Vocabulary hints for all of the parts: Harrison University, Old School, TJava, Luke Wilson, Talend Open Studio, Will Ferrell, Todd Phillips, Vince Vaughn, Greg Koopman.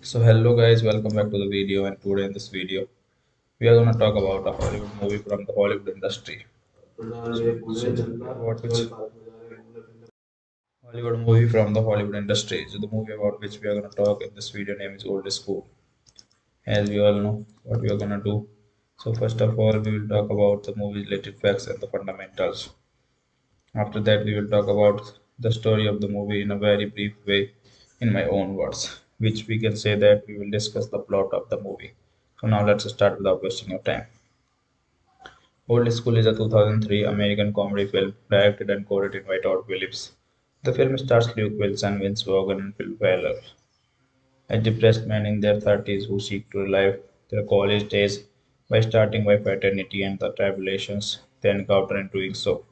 So hello guys, welcome back to the video. And today in this video we are going to talk about a Hollywood movie from the Hollywood industry. Hollywood movie from the Hollywood industry. So the movie about which we are going to talk in this video name is Old School. As we all know what we are going to do. So first of all we will talk about the movie related facts and the fundamentals. After that we will talk about the story of the movie in a very brief way in my own words, which we can say that we will discuss the plot of the movie. So now let's start without wasting your time. Old School is a 2003 American comedy film directed and co-written by Todd Phillips. The film stars Luke Wilson, Vince Vaughn, and Will Ferrell, a depressed man in their 30s who seek to relive their college days by starting by fraternity and the tribulations they encounter in doing so.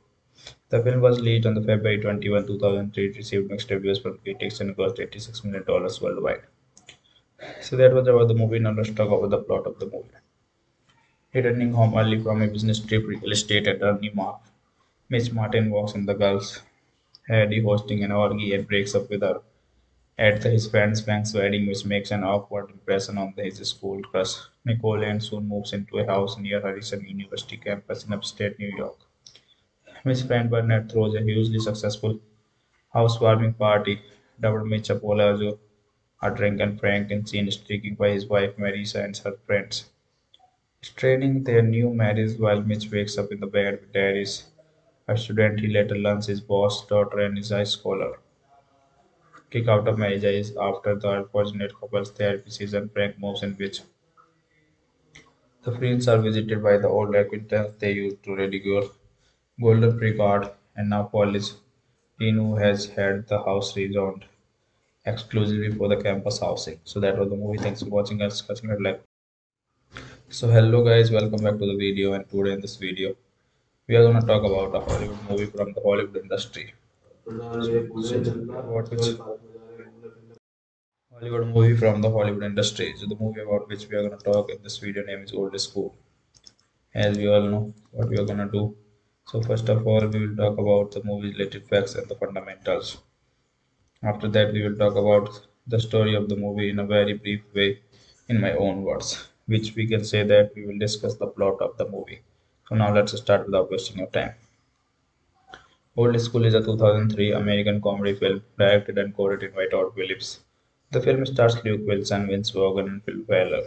The film was released on the February 21, 2003. It received mixed reviews from critics and cost $86 million worldwide. So that was about the movie. Now let's talk about the plot of the movie. Returning home early from a business trip, real estate attorney Miss Martin walks on the girls, Harry hosting an orgy, and breaks up with her at his friend's Frank's wedding, which makes an awkward impression on his school crush Nicole, and soon moves into a house near Harrison University campus in upstate New York. Miss Fran Burnett throws a hugely successful housewarming party. Double Mitch Apollo are drunken Frank and seen streaking by his wife Marisa and her friends, straining their new marriage while Mitch wakes up in the bed with Darius, a student he later learns his boss, daughter, and his high scholar. Kick out of marriage is after the unfortunate couple's therapy season. Frank moves in which the friends are visited by the old acquaintance they used to ridicule Golden Precard, and now Polish Dean, who has had the house rezoned exclusively for the campus housing. So that was the movie. Thanks for watching us. So hello guys, welcome back to the video. And today in this video we are going to talk about a Hollywood movie from the Hollywood industry. Hollywood movie from the Hollywood industry. So the movie about which we are going to talk in this video name is Old School. As we all know what we are going to do. So first of all we will talk about the movie related facts and the fundamentals. After that we will talk about the story of the movie in a very brief way in my own words, which we can say that we will discuss the plot of the movie. So now let's start without wasting your time. Old School is a 2003 American comedy film directed and co-written by Todd Phillips. The film stars Luke Wilson, Vince Vaughn, and Will Ferrell,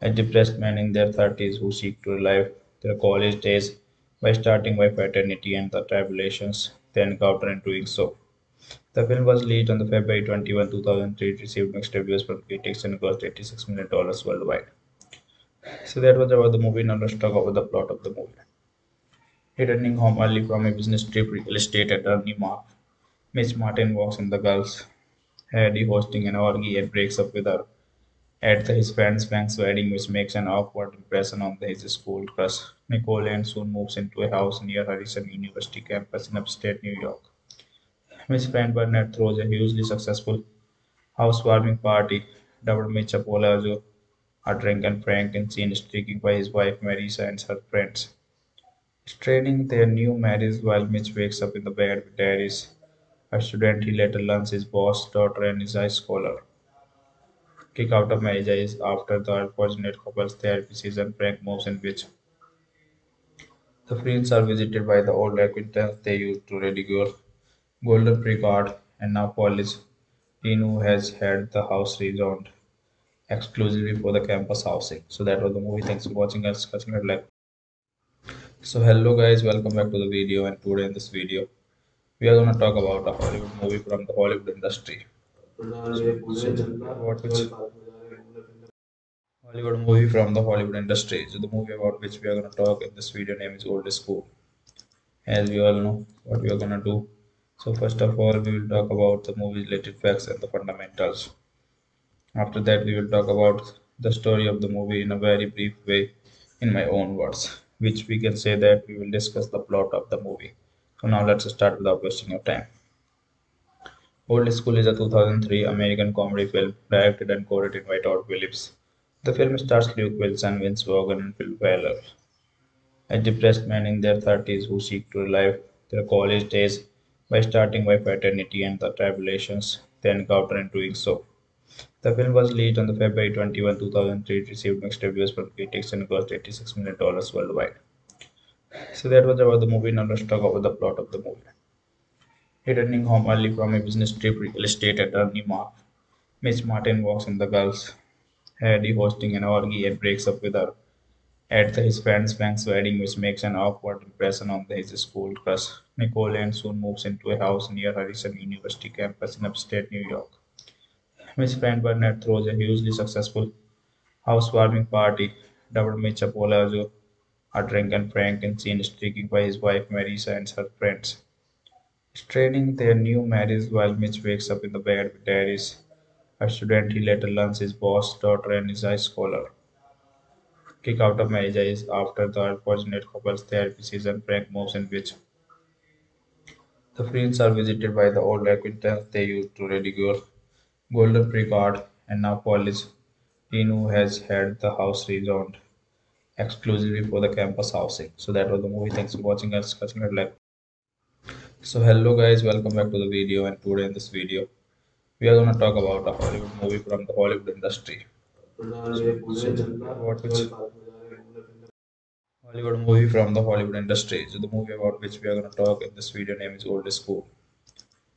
a depressed man in their 30s who seek to relive their college days by starting by fraternity and the tribulations they encounter in doing so. The film was released on the February 21, 2003. It received mixed reviews from critics and cost $86 million worldwide. So that was about the movie. Now let's talk about the plot of the movie. Returning home early from a business trip, real estate attorney Miss Martin walks on the girls, Harry hosting an orgy, and breaks up with her at his friend's Frank's wedding, which makes an awkward impression on his school crush Nicole, and soon moves into a house near Harrison University campus in upstate New York. Miss Fran Burnett throws a hugely successful housewarming party. Double Mitch Apollo are drunken Frank and seen streaking by his wife Marisa and her friends, straining their new marriage while Mitch wakes up in the bed with Darius, a student he later learns his boss, daughter, and his high scholar. Kick out of marriage is after the unfortunate couple's therapy season. Frank moves in which the friends are visited by the old acquaintance they used to ridicule Golden Precard, and now Polish Dean, who has had the house rezoned exclusively for the campus housing. So that was the movie. Thanks for watching us. So hello guys, welcome back to the video. And today in this video we are going to talk about a Hollywood movie from the Hollywood industry. Hollywood movie from the Hollywood industry. So the movie about which we are going to talk in this video name is Old School. As we all know what we are going to do. So first of all, we will talk about the movie related facts and the fundamentals. After that, we will talk about the story of the movie in a very brief way, in my own words, which we can say that we will discuss the plot of the movie. So now let's start without wasting your time. Old School is a 2003 American comedy film directed and co-written by Todd Phillips. The film stars Luke Wilson, Vince Vaughn, and Will Ferrell, a depressed man in their 30s who seek to relive their college days by starting by fraternity and the tribulations they encounter in doing so. The film was released on February 21, 2003. It received mixed reviews from critics and cost $86 million worldwide. So that was about the movie. Now let's talk about the plot of the movie. Returning home early from a business trip, real estate attorney Miss Martin walks on the girls' Harry hosting an orgy and breaks up with her at his friend's Frank's wedding, which makes an awkward impression on his school crush Nicole, and soon moves into a house near Harrison University campus in upstate New York. Miss Fran Burnett throws a hugely successful housewarming party. Double Mitch Apollo are drunken Frank and seen streaking by his wife Marisa and her friends, straining their new marriage while Mitch wakes up in the bed with Darius, a student he later learns his boss, daughter, and his high scholar. Kick out of marriage is after the unfortunate couple's therapy season. Frank moves in which the friends are visited by the old acquaintance they used to ridicule, Golden Precard, and now Polish Dean, who has had the house rezoned exclusively for the campus housing. So that was the movie. Thanks for watching us. So hello guys, welcome back to the video, and today in this video we are going to talk about a Hollywood movie from the Hollywood industry. So the movie about which we are going to talk in this video name is Old School.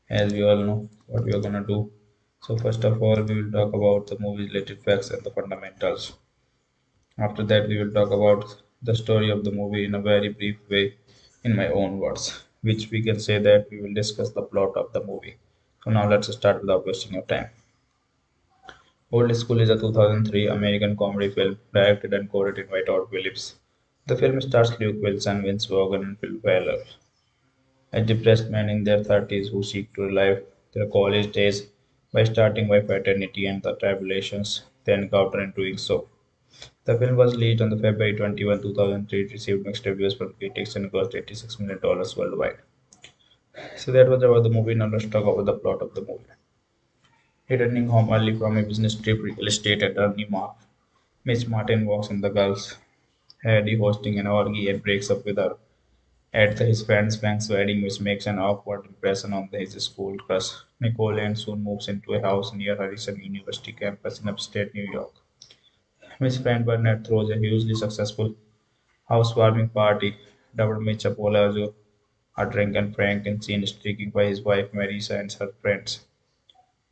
As we all know what we are going to do. So first of all, we will talk about the movie related facts and the fundamentals. After that, we will talk about the story of the movie in a very brief way, in my own words, which we can say that we will discuss the plot of the movie. So now let's start without wasting your time. Old School is a 2003 American comedy film directed and co-written by Todd Phillips. The film stars Luke Wilson, Vince Vaughn, and Will Ferrell, a depressed man in their 30s who seek to relive their college days by starting by fraternity and the tribulations they encounter in doing so. The film was released on February 21, 2003. It received mixed reviews from critics and cost $86 million worldwide. So that was about the movie. Now let's talk about the plot of the movie. Returning home early from a business trip, real estate attorney Miss Martin walks on the girls' Harry hosting an orgy and breaks up with her at his friend's Frank's wedding, which makes an awkward impression on his school crush Nicole, and soon moves into a house near Harrison University campus in upstate New York. Miss Fran Burnett throws a hugely successful housewarming party. Double Mitch Apollo are drunken Frank and seen streaking by his wife Marisa and her friends,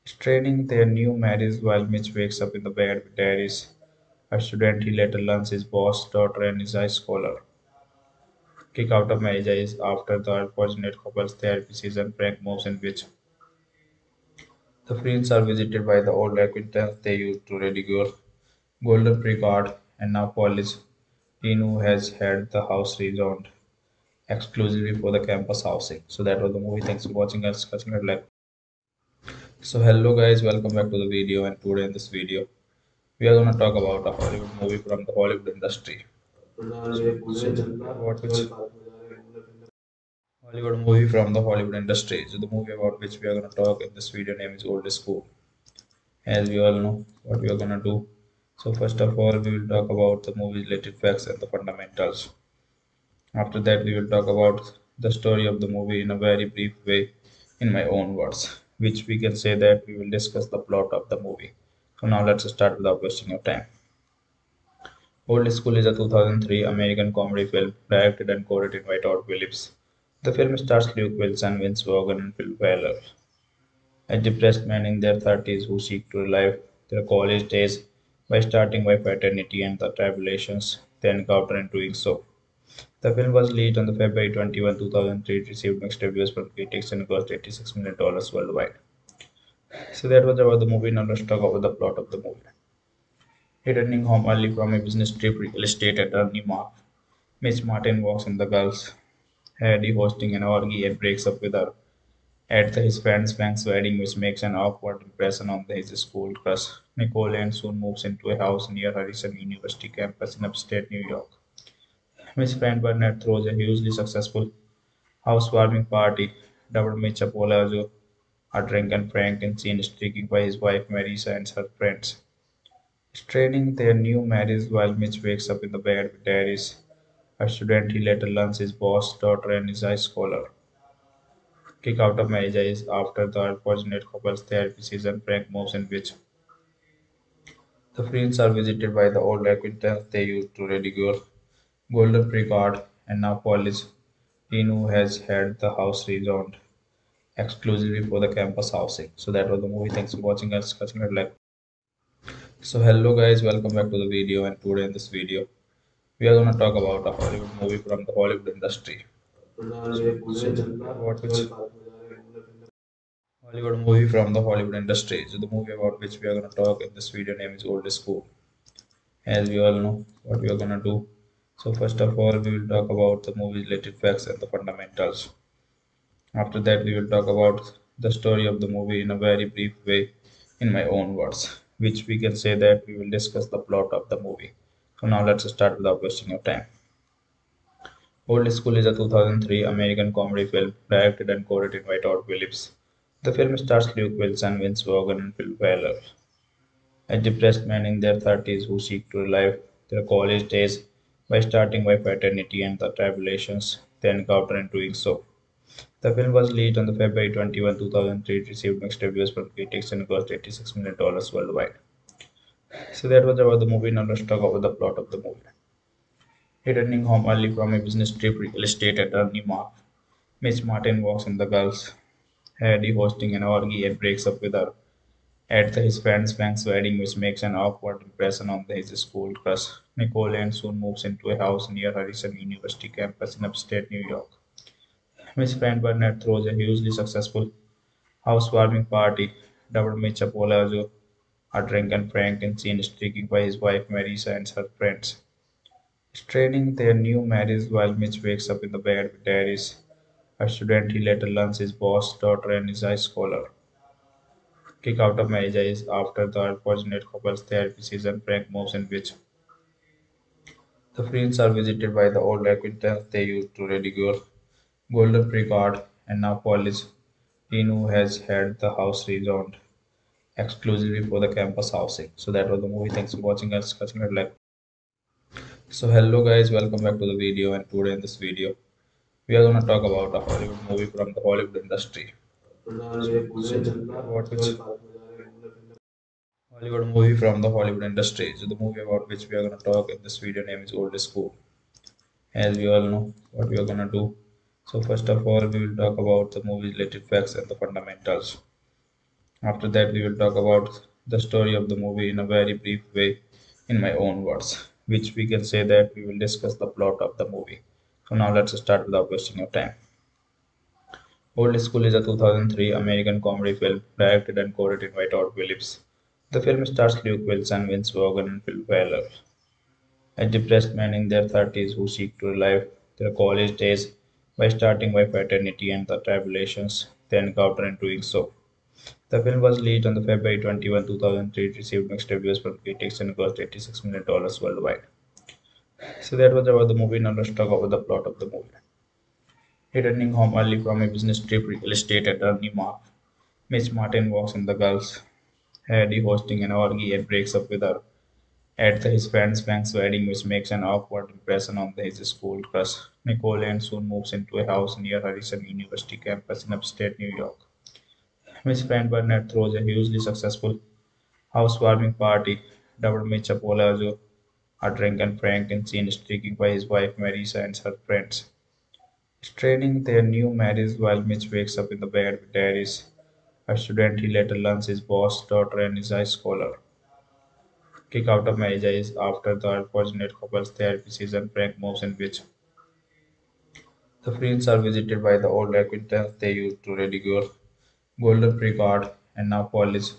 straining their new marriage while Mitch wakes up in the bed with Darius, a student he later learns his boss, daughter, and his high scholar. Kick out of marriage is after the unfortunate couple's therapy season. Frank moves in which the friends are visited by the old acquaintance they used to ridicule, Golden Precard, and now Polish Dean, who has had the house rezoned exclusively for the campus housing. So that was the movie. Thanks for watching us. So hello guys, welcome back to the video, and today in this video we are going to talk about a Hollywood movie from the Hollywood industry. So the movie about which we are going to talk in this video name is Old School. As we all know what we are going to do. So first of all, we will talk about the movie related facts and the fundamentals. After that, we will talk about the story of the movie in a very brief way, in my own words, which we can say that we will discuss the plot of the movie. So now let's start without wasting your time. Old School is a 2003 American comedy film directed and co-written by Todd Phillips. The film stars Luke Wilson, Vince Vaughn, and Will Ferrell, a depressed man in their 30s who seek to relive their college days by starting by fraternity and the tribulations they encounter in doing so. The film was released on February 21, 2003. It received mixed reviews from critics and cost $86 million worldwide. So that was about the movie. Now let's talk about the plot of the movie. Returning home early from a business trip, real estate attorney Miss Martin walks on the girls' Harry hosting an orgy and breaks up with her at his friend's Frank's wedding, which makes an awkward impression on his school crush, Nicole, and soon moves into a house near Harrison University campus in upstate New York. His friend Bernard throws a hugely successful housewarming party, double Mitch Apollo, a drunken Frank, and seen streaking by his wife Marisa and her friends. Straining their new marriage while Mitch wakes up in the bed with Darius, a student he later learns his boss, daughter, and is a scholar. Kick out of marriage is after the unfortunate couple's therapy season, Frank moves in which the friends are visited by the old acquaintance they used to ridicule, Golden Precard, and now Polish, teen who has had the house rezoned exclusively for the campus housing. So that was the movie. Thanks for watching us. So hello guys, welcome back to the video, and today in this video we are going to talk about a Hollywood movie from the Hollywood industry. Hollywood movie from the Hollywood industry. So the movie about which we are going to talk in this video name is Old School. As we all know what we are going to do. So first of all, we will talk about the movie related facts and the fundamentals. After that, we will talk about the story of the movie in a very brief way in my own words, which we can say that we will discuss the plot of the movie. So now let's start without wasting of time. Old School is a 2003 American comedy film directed and co-written by Todd Phillips. The film stars Luke Wilson, Vince Vaughn, and Will Ferrell, a depressed man in their 30s who seek to relive their college days by starting by fraternity and the tribulations they encounter in doing so. The film was released on February 21, 2003, received mixed reviews from critics, and cost $86 million worldwide. So that was about the movie. Now let's talk about the plot of the movie. Returning home early from a business trip, real estate attorney Mark, Miss Martin walks in the girls' Eddie hosting an orgy and breaks up with her at his friend's Frank's wedding, which makes an awkward impression on his school crush, Nicole, and soon moves into a house near Harrison University campus in upstate New York. His friend Bernard throws a hugely successful housewarming party, double Mitch Apollo, a drunken Frank, and seen streaking by his wife Marisa and her friends. Straining their new marriage while Mitch wakes up in the bed with Darius, a student he later learns his boss, daughter, and is a scholar. Kick out of marriage is after the unfortunate couple's therapy season, Frank moves in which the friends are visited by the old acquaintance they used to ridicule, Golden Precard, and now Polish, teen who has had the house rezoned exclusively for the campus housing. So that was the movie. Thanks for watching us. So hello guys, welcome back to the video, and today in this video we are going to talk about a Hollywood movie from the Hollywood industry. Hollywood movie from the Hollywood industry. So the movie about which we are going to talk in this video name is Old School. As we all know what we are going to do. So first of all, we will talk about the movie related facts and the fundamentals. After that, we will talk about the story of the movie in a very brief way in my own words, which we can say that we will discuss the plot of the movie. So now let's start without wasting of time. Old School is a 2003 American comedy film directed and co-written by Todd Phillips. The film stars Luke Wilson, Vince Vaughn, and Will Ferrell, a depressed man in their 30s who seek to relive their college days by starting by fraternity and the tribulations they encounter in doing so. The film was released on February 21, 2003, received mixed reviews from critics, and cost $86 million worldwide. So that was about the movie. Now let's talk about the plot of the movie. Returning home early from a business trip, real estate attorney Mark, Miss Martin walks in the girls' Eddie hosting an orgy and breaks up with her at his friend's Frank's wedding, which makes an awkward impression on his school crush, Nicole, and soon moves into a house near Harrison University campus in upstate New York. His friend Bernard throws a hugely successful housewarming party, double Mitch Apollo, a drunken Frank, and seen streaking by his wife Marisa and her friends. Straining their new marriage while Mitch wakes up in the bed with Darius, a student he later learns his boss, daughter, and is a scholar. Kick out of marriage is after the unfortunate couple's therapy season, Frank moves in which the friends are visited by the old acquaintance they used to ridicule, Golden Precard, and now Polish,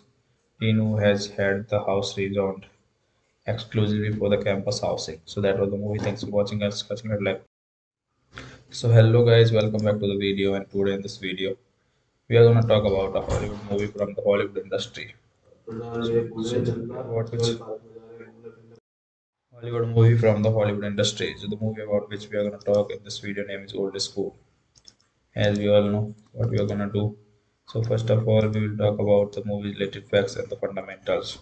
teen who has had the house rezoned exclusively for the campus housing. So that was the movie. Thanks for watching us. So hello guys, welcome back to the video, and today in this video we are going to talk about a Hollywood movie from the Hollywood industry. About which Hollywood movie from the Hollywood industry. So the movie about which we are going to talk in this video name is Old School. As we all know, what we are going to do. So first of all, we will talk about the movie related facts and the fundamentals.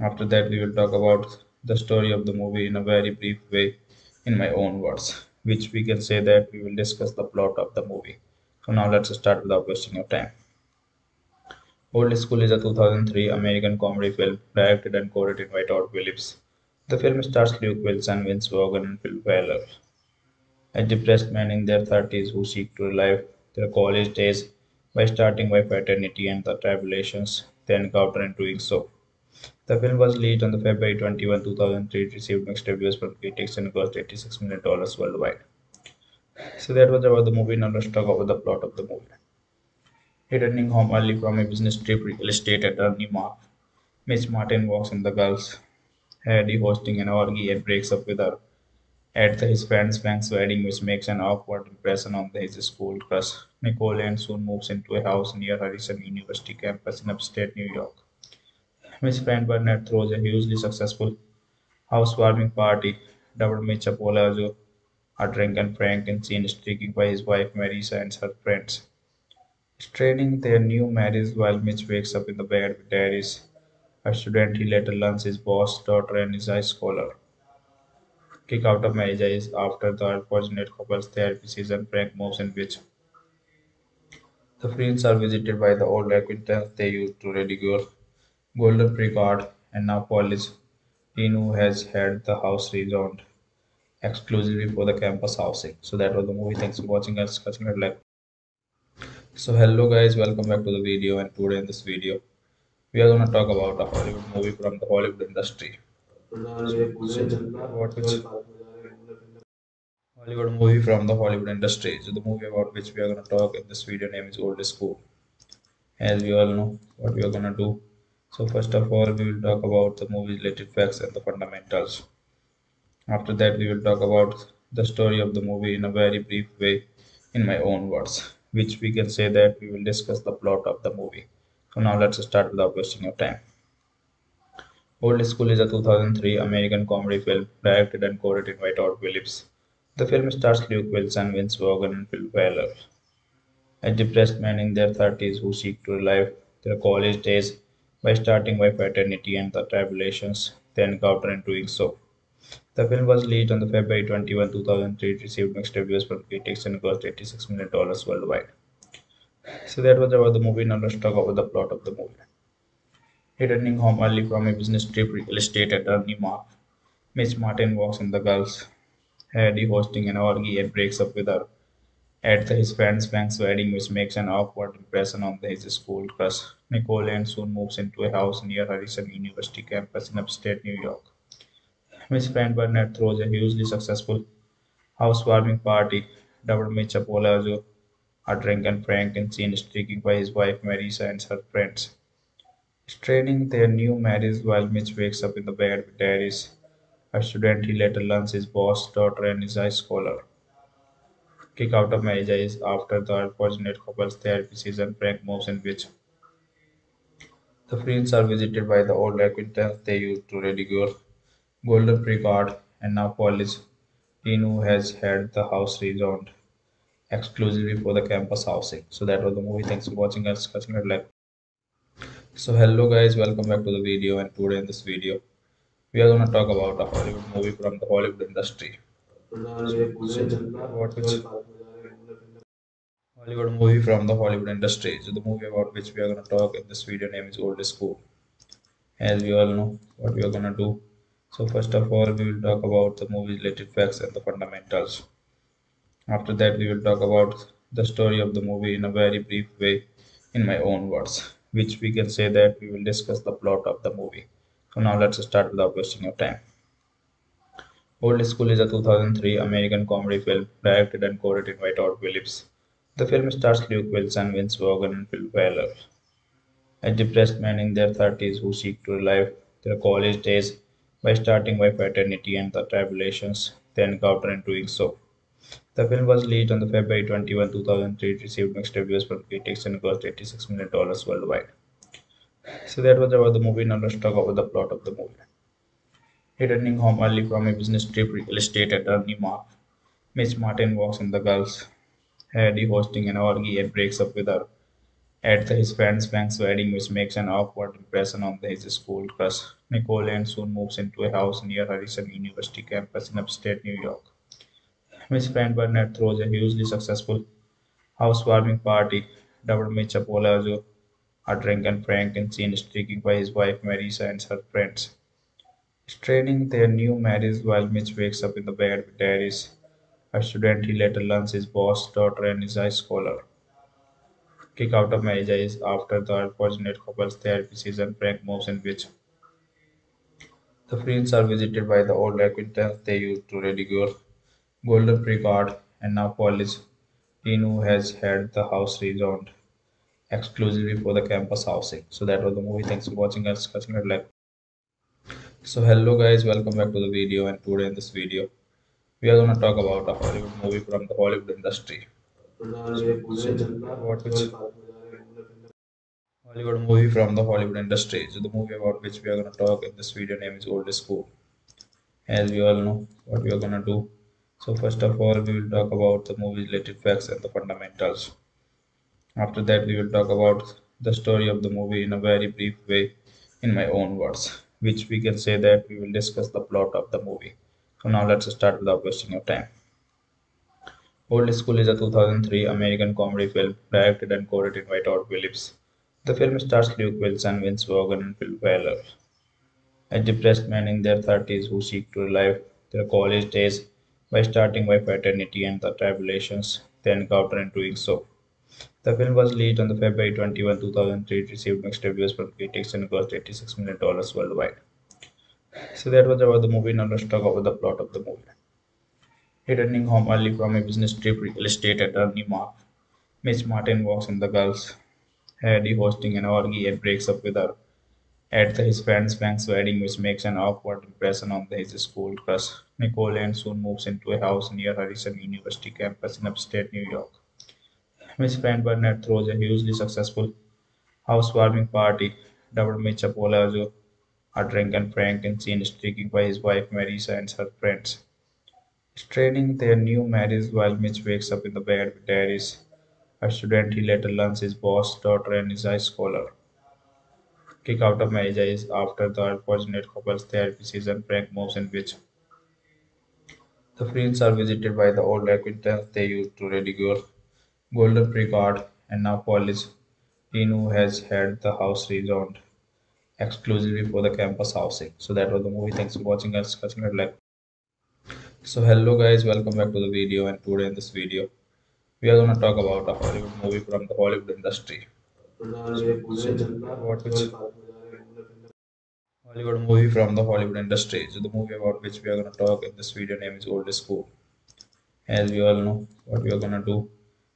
After that, we will talk about the story of the movie in a very brief way, in my own words, which we can say that we will discuss the plot of the movie. So now let's start without wasting your time. Old School is a 2003 American comedy film directed and co-written by Todd Phillips. The film stars Luke Wilson, Vince Vaughn, and Will Ferrell, a depressed man in their 30s who seek to relive their college days by starting by fraternity and the tribulations they encounter in doing so. The film was released on February 21, 2003. It received mixed reviews from critics and cost $86 million worldwide. So that was about the movie. Now let's talk about the plot of the movie. Returning home early from a business trip, real estate attorney Mark, Miss Martin walks in the girls, Harry hosting an orgy and breaks up with her at his friend Frank's wedding, which makes an awkward impression on his school crush Nicole, and soon moves into a house near Harrison University campus in upstate New York. Miss Fran Burnett throws a hugely successful housewarming party. Double Mitch Apollo are drunk and Frank and seen streaking by his wife Marisa and her friends. Straining their new marriage while Mitch wakes up in the bed with Darius, a student he later learns his boss, daughter, and his high scholar. Kick out of marriage is after the unfortunate couple's therapy season, Frank moves in which. The friends are visited by the old acquaintance they used to ridicule Golden Precard, and now Polish Dean, who has had the house rezoned exclusively for the campus housing. So that was the movie. Thanks for watching and discussing it like. So hello guys, welcome back to the video, and today in this video we are going to talk about a Hollywood movie from the Hollywood industry. About which Hollywood movie from the Hollywood industry. So the movie about which we are going to talk in this video name is Old School. As we all know, what we are going to do. So first of all, we will talk about the movie related facts and the fundamentals. After that, we will talk about the story of the movie in a very brief way, in my own words, which we can say that we will discuss the plot of the movie. So now let's start without wasting your time. Old School is a 2003 American comedy film directed and co-written by Todd Phillips. The film stars Luke Wilson, Vince Vaughn, and Will Ferrell, a depressed man in their 30s who seek to relive their college days by starting by fraternity and the tribulations they encounter in doing so. The film was released on February 21, 2003. It received mixed reviews from critics and cost $86 million worldwide. So that was about the movie. Now let's talk about the plot of the movie. Returning home early from a business trip, real estate attorney Mark, Miss Martin walks in the girls, Harry hosting an orgy and breaks up with her at his friend Frank's wedding, which makes an awkward impression on his school crush Nicole, and soon moves into a house near Harrison University campus in upstate New York. Miss Fran Burnett throws a hugely successful housewarming party. Double Mitch Apollo are drunk and Frank and seen streaking by his wife Marisa and her friends. Straining their new marriage while Mitch wakes up in the bed with Darius, a student he later learns his boss, daughter, and his high scholar. Kick out of marriage is after the unfortunate couple's therapy season, Frank moves in which. The friends are visited by the old acquaintance they used to ridicule Golden Precard, and now Polish Dean, who has had the house rezoned exclusively for the campus housing. So that was the movie. Thanks for watching and discussing it like. So hello guys, welcome back to the video, and today in this video we are going to talk about a Hollywood movie from the Hollywood industry. About which Hollywood movie from the Hollywood industry. So the movie about which we are going to talk in this video name is Old School. As we all know, what we are going to do. So first of all, we will talk about the movie related facts and the fundamentals. After that, we will talk about the story of the movie in a very brief way, in my own words, which we can say that we will discuss the plot of the movie. So now let's start without wasting your time. Old School is a 2003 American comedy film directed and co-written by Todd Phillips. The film stars Luke Wilson, Vince Vaughn, and Will Ferrell, a depressed man in their 30s who seek to relive their college days by starting by fraternity and the tribulations they encounter in doing so. The film was released on the February 21, 2003. It received mixed reviews from critics and cost $86 million worldwide. So that was about the movie. Now let's talk about the plot of the movie. Returning home early from a business trip, real estate attorney Miss Martin walks on the girl's Harry hosting an orgy and breaks up with her at his friend Frank's wedding, which makes an awkward impression on his school crush Nicole, and soon moves into a house near Harrison University campus in upstate New York. Miss Fran Burnett throws a hugely successful housewarming party. Double Mitch Apollo are drunken Frank and seen streaking by his wife Marisa and her friends. Straining their new marriage while Mitch wakes up in the bed with Darius, a student he later learns his boss, daughter, and is a scholar. Kick out of marriage is after the unfortunate couple's therapy season. Frank moves in which the friends are visited by the old acquaintance they used to ridicule, Golden Precard, and now college teen who has had the house rezoned exclusively for the campus housing. So that was the movie. Thanks for watching us. So hello guys, welcome back to the video, and today in this video we are going to talk about a Hollywood movie from the Hollywood industry. Hollywood movie from the Hollywood industry. So the movie about which we are going to talk in this video name is Old School. As we all know what we are going to do. So first of all, we will talk about the movie related facts and the fundamentals. After that, we will talk about the story of the movie in a very brief way in my own words, which we can say that we will discuss the plot of the movie. So now let's start without wasting your time. Old School is a 2003 American comedy film directed and co-written by Todd Phillips. The film stars Luke Wilson, Vince Vaughn, and Will Ferrell, a depressed man in their 30s who seek to relive their college days by starting by fraternity and the tribulations they encounter in doing so. The film was released on the February 21, 2003. It received mixed reviews from critics and cost $86 million worldwide. So that was about the movie. Now let's talk about the plot of the movie. Returning home early from a business trip, real estate attorney Miss Martin walks on the girl's Harry hosting an orgy and breaks up with her at his friend Frank's wedding, which makes an awkward impression on his school crush Nicole, and soon moves into a house near Harrison University campus in upstate New York. Miss Fran Burnett throws a hugely successful housewarming party. Double Mitch Apollo are drunken Frank and seen streaking by his wife Marisa and her friends. Straining their new marriage while Mitch wakes up in the bed with Darius, a student he later learns his boss, daughter, and is a scholar. Kick out of marriage is after the unfortunate couple's therapy season. Frank moves in which the friends are visited by the old acquaintance they used to ridicule, Golden Precard, and now college teen who has had the house rezoned exclusively for the campus housing. So that was the movie. Thanks for watching us. So hello guys, welcome back to the video, and today in this video we are going to talk about a Hollywood movie from the Hollywood industry. Hollywood movie from the Hollywood industry. So the movie about which we are going to talk in this video name is Old School. As we all know what we are going to do.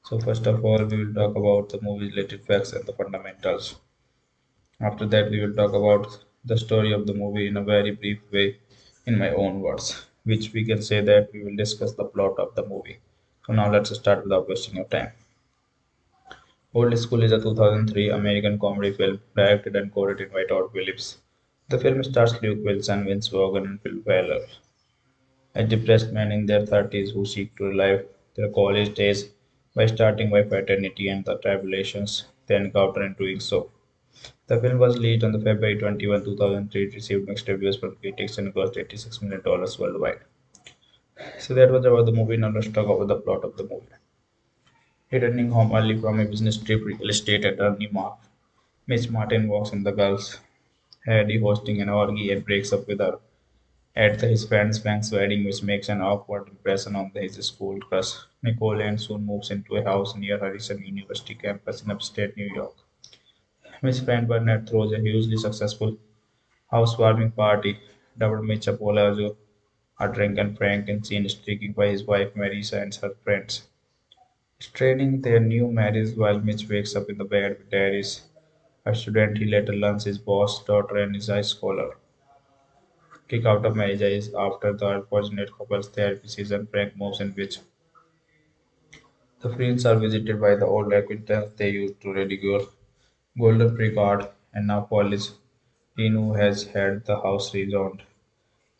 So first of all, we will talk about the movie related facts and the fundamentals. After that, we will talk about the story of the movie in a very brief way in my own words, which we can say that we will discuss the plot of the movie. So now let's start without wasting your time. Old School is a 2003 American comedy film directed and co-written by Todd Phillips. The film stars Luke Wilson, Vince Vaughn, and Will Ferrell, a depressed man in their 30s who seek to relive their college days by starting by fraternity and the tribulations they encounter in doing so. The film was released on the February 21, 2003. It received mixed reviews from critics and cost $86 million worldwide. So that was about the movie. Now let's talk about the plot of the movie. Returning home early from a business trip, real estate attorney Miss Martin walks on the girl's Harry hosting an orgy and breaks up with her at his friend Frank's wedding, which makes an awkward impression on his school crush Nicole, and soon moves into a house near Harrison University campus in upstate New York. Miss Fran Burnett throws a hugely successful housewarming party. Double Mitch Apollo are drunken Frank and seen streaking by his wife Marisa and her friends. Straining their new marriage while Mitch wakes up in the bed with Darius, a student he later learns his boss, daughter, and is a scholar. Kick out of marriage is after the unfortunate couple's therapy season. Frank moves in which The fields are visited by the old acquaintance they used to ridicule. Golden Precard and now Polish Dean, who has had the house rezoned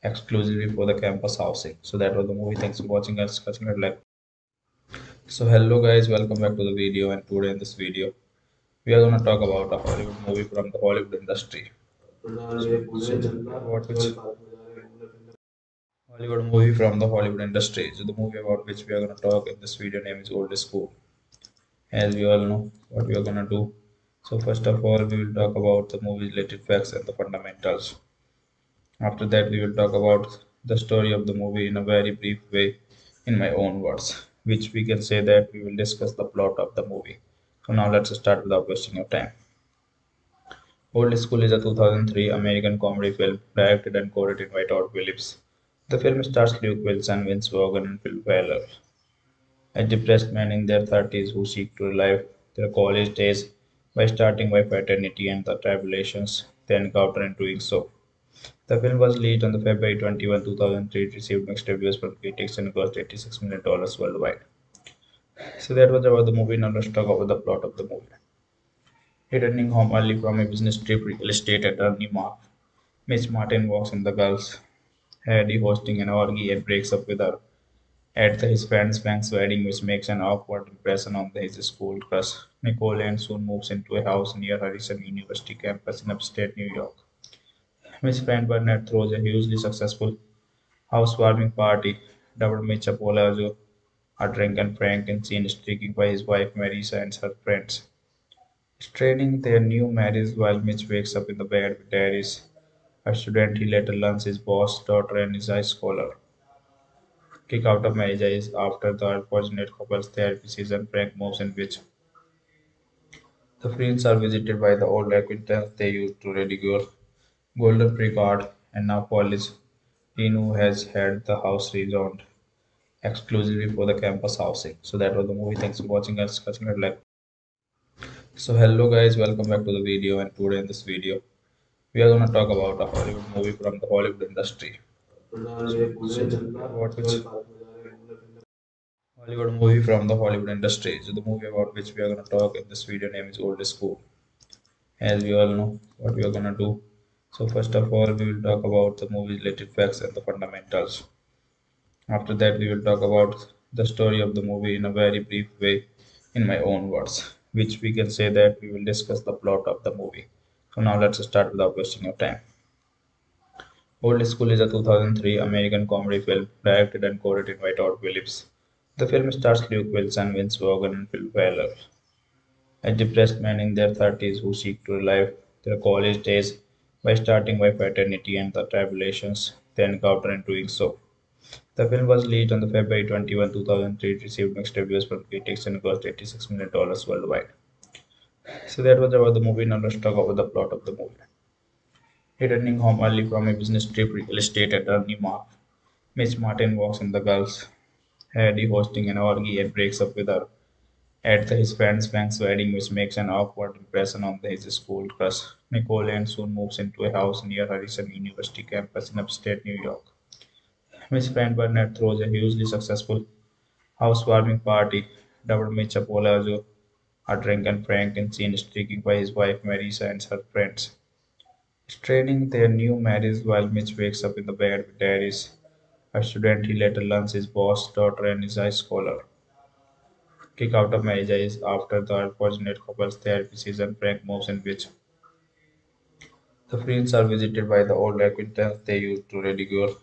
exclusively for the campus housing. So that was the movie. Thanks for watching us. So hello guys, welcome back to the video, and today in this video we are going to talk about a Hollywood movie from the Hollywood industry. Hollywood movie from the Hollywood industry. So the movie about which we are going to talk in this video name is Old School. As we all know what we are going to do. So first of all, we will talk about the movie related facts and the fundamentals. After that, we will talk about the story of the movie in a very brief way in my own words, which we can say that we will discuss the plot of the movie. So now let's start without wasting your time. Old School is a 2003 American comedy film directed and co-written by Todd Phillips. The film stars Luke Wilson, Vince Vaughn, and Will Ferrell, a depressed man in their 30s who seek to relive their college days by starting by fraternity and the tribulations they encounter in doing so. The film was released on February 21, 2003. It received mixed reviews from critics and cost $86 million worldwide. So that was about the movie. Now let's talk about the plot of the movie. Returning home early from a business trip, real estate attorney Mark, Miss Martin walks on the girls, Harry hosting an orgy, and breaks up with her at his friend's Frank's wedding, which makes an awkward impression on his school crush, Nicole, and soon moves into a house near Harrison University campus in upstate New York. Miss Fran Burnett throws a hugely successful housewarming party. Double Mitch Apollo are drunken Frank and seen streaking by his wife Marisa and her friends, straining their new marriage while Mitch wakes up in the bed with Darius, a student he later learns his boss, daughter, and is a scholar. Kick out of marriage is after the unfortunate couple's therapy season. Frank moves in which the friends are visited by the old acquaintance they used to ridicule. Golden Precard and now Polish Dean, who has had the house rezoned exclusively for the campus housing. So that was the movie. Thanks for watching us. So hello guys, welcome back to the video, and today in this video we are going to talk about a Hollywood movie from the Hollywood industry. Hollywood movie from the Hollywood industry. So the movie about which we are going to talk in this video name is Old School. As we all know what we are going to do. So first of all, we will talk about the movie related facts and the fundamentals. After that, we will talk about the story of the movie in a very brief way in my own words, which we can say that we will discuss the plot of the movie. So now let's start without wasting your time. Old School is a 2003 American comedy film directed and co-written by Todd Phillips. The film stars Luke Wilson, Vince Vaughn, and Will Ferrell, a depressed man in their 30s who seek to relive their college days by starting by fraternity and the tribulations they encounter in doing so. The film was released on February 21, 2003. It received mixed reviews from critics and cost $86 million worldwide. So that was about the movie. Now let's talk about the plot of the movie. Returning home early from a business trip, real estate attorney Mark, Miss Martin walks on the girls, Harry hosting an orgy, and breaks up with her at his friend's Frank's wedding, which makes an awkward impression on his school crush, Nicole, and soon moves into a house near Harrison University campus in upstate New York. Miss Fran Burnett throws a hugely successful housewarming party. Double Mitch Apollo are drunken Frank and seen streaking by his wife Marisa and her friends, straining their new marriage while Mitch wakes up in the bed with Darius, a student he later learns his boss, daughter, and is a scholar. Kick out of marriage is after the unfortunate couple's therapy season. Frank moves in which the friends are visited by the old acquaintance they used to ridicule.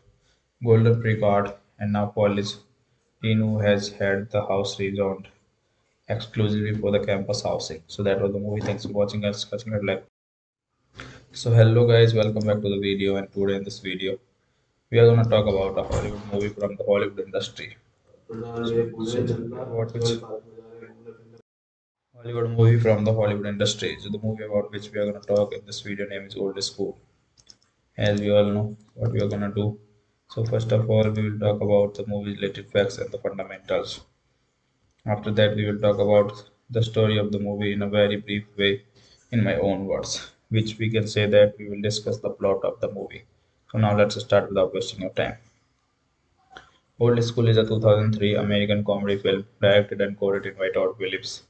Golden Precard and now Polish Dean, who has had the house rezoned exclusively for the campus housing. So that was the movie. Thanks for watching us. So hello guys, welcome back to the video, and today in this video we are going to talk about a Hollywood movie from the Hollywood industry. Hollywood movie from the Hollywood industry. So the movie about which we are going to talk in this video name is Old School. As we all know what we are going to do. So first of all, we will talk about the movie related facts and the fundamentals. After that, we will talk about the story of the movie in a very brief way in my own words, which we can say that we will discuss the plot of the movie. So now let's start without wasting your time. Old School is a 2003 American comedy film directed and co-written by Todd Phillips.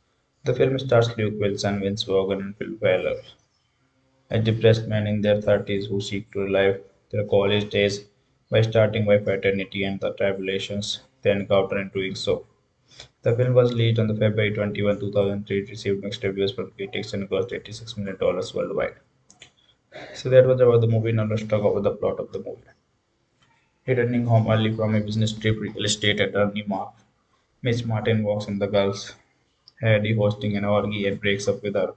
The film stars Luke Wilson, Vince Vaughn, and Will Ferrell, a depressed man in their 30s who seek to relive their college days by starting by fraternity and the tribulations they encounter in doing so. The film was released on the February 21, 2003. It received mixed reviews from critics and cost $86 million worldwide. So that was about the movie. Now let's talk about the plot of the movie. Returning home early from a business trip, real estate attorney Miss Martin walks on the girls, Harry hosting an orgy, and breaks up with her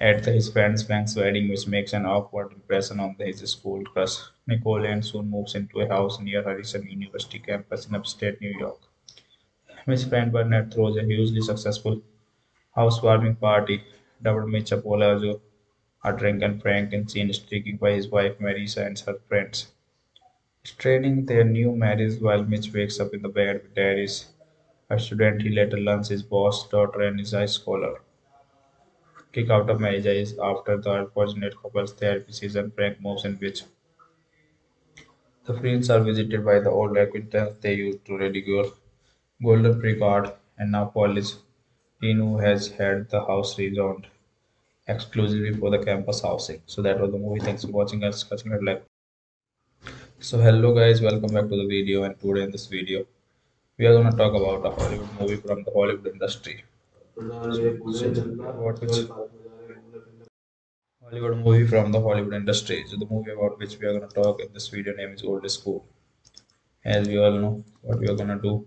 at his friend's Frank's wedding, which makes an awkward impression on his school crush Nicole, and soon moves into a house near Harrison University campus in upstate New York. Miss Fran Burnett throws a hugely successful housewarming party. Double Mitch Apollo, a drunken Frank, and seen streaking by his wife Marisa and her friends. Straining their new marriage while Mitch wakes up in the bed with Darius, a student he later learns his boss, daughter, and his high scholar. Kick out of marriage is after the unfortunate couple's therapy season. Frank moves in which the friends are visited by the old acquaintance they used to ridicule, Golden Precard, and now Polish teen who has had the house rezoned exclusively for the campus housing. So that was the movie. Thanks for watching us. So hello guys, welcome back to the video, and today in this video we are going to talk about a Hollywood movie from the Hollywood industry. So the movie about which we are going to talk in this video name is Old School. As we all know what we are going to do,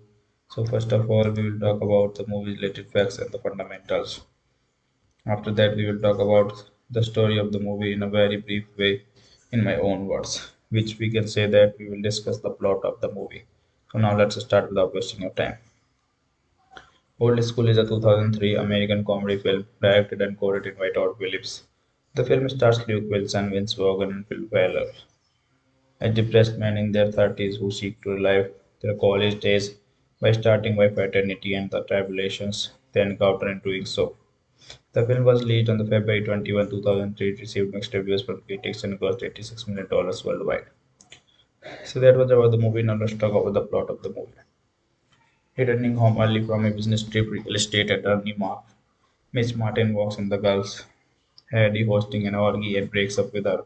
so first of all we will talk about the movie's related facts and the fundamentals. After that we will talk about the story of the movie in a very brief way in my own words, which we can say that we will discuss the plot of the movie. So now let's start without wasting your time. Old School is a 2003 American comedy film directed and co-written by Todd Phillips. The film stars Luke Wilson, Vince Vaughn, and Will Ferrell, a depressed man in their 30s who seek to relive their college days by starting by fraternity and the tribulations they encounter in doing so. The film was released on the February 21, 2003. It received mixed reviews from critics and cost $86 million worldwide. So that was about the movie. Now let's talk about the plot of the movie. Returning home early from a business trip, real estate attorney Miss Martin walks on the girls, Harry hosting an orgy, and breaks up with her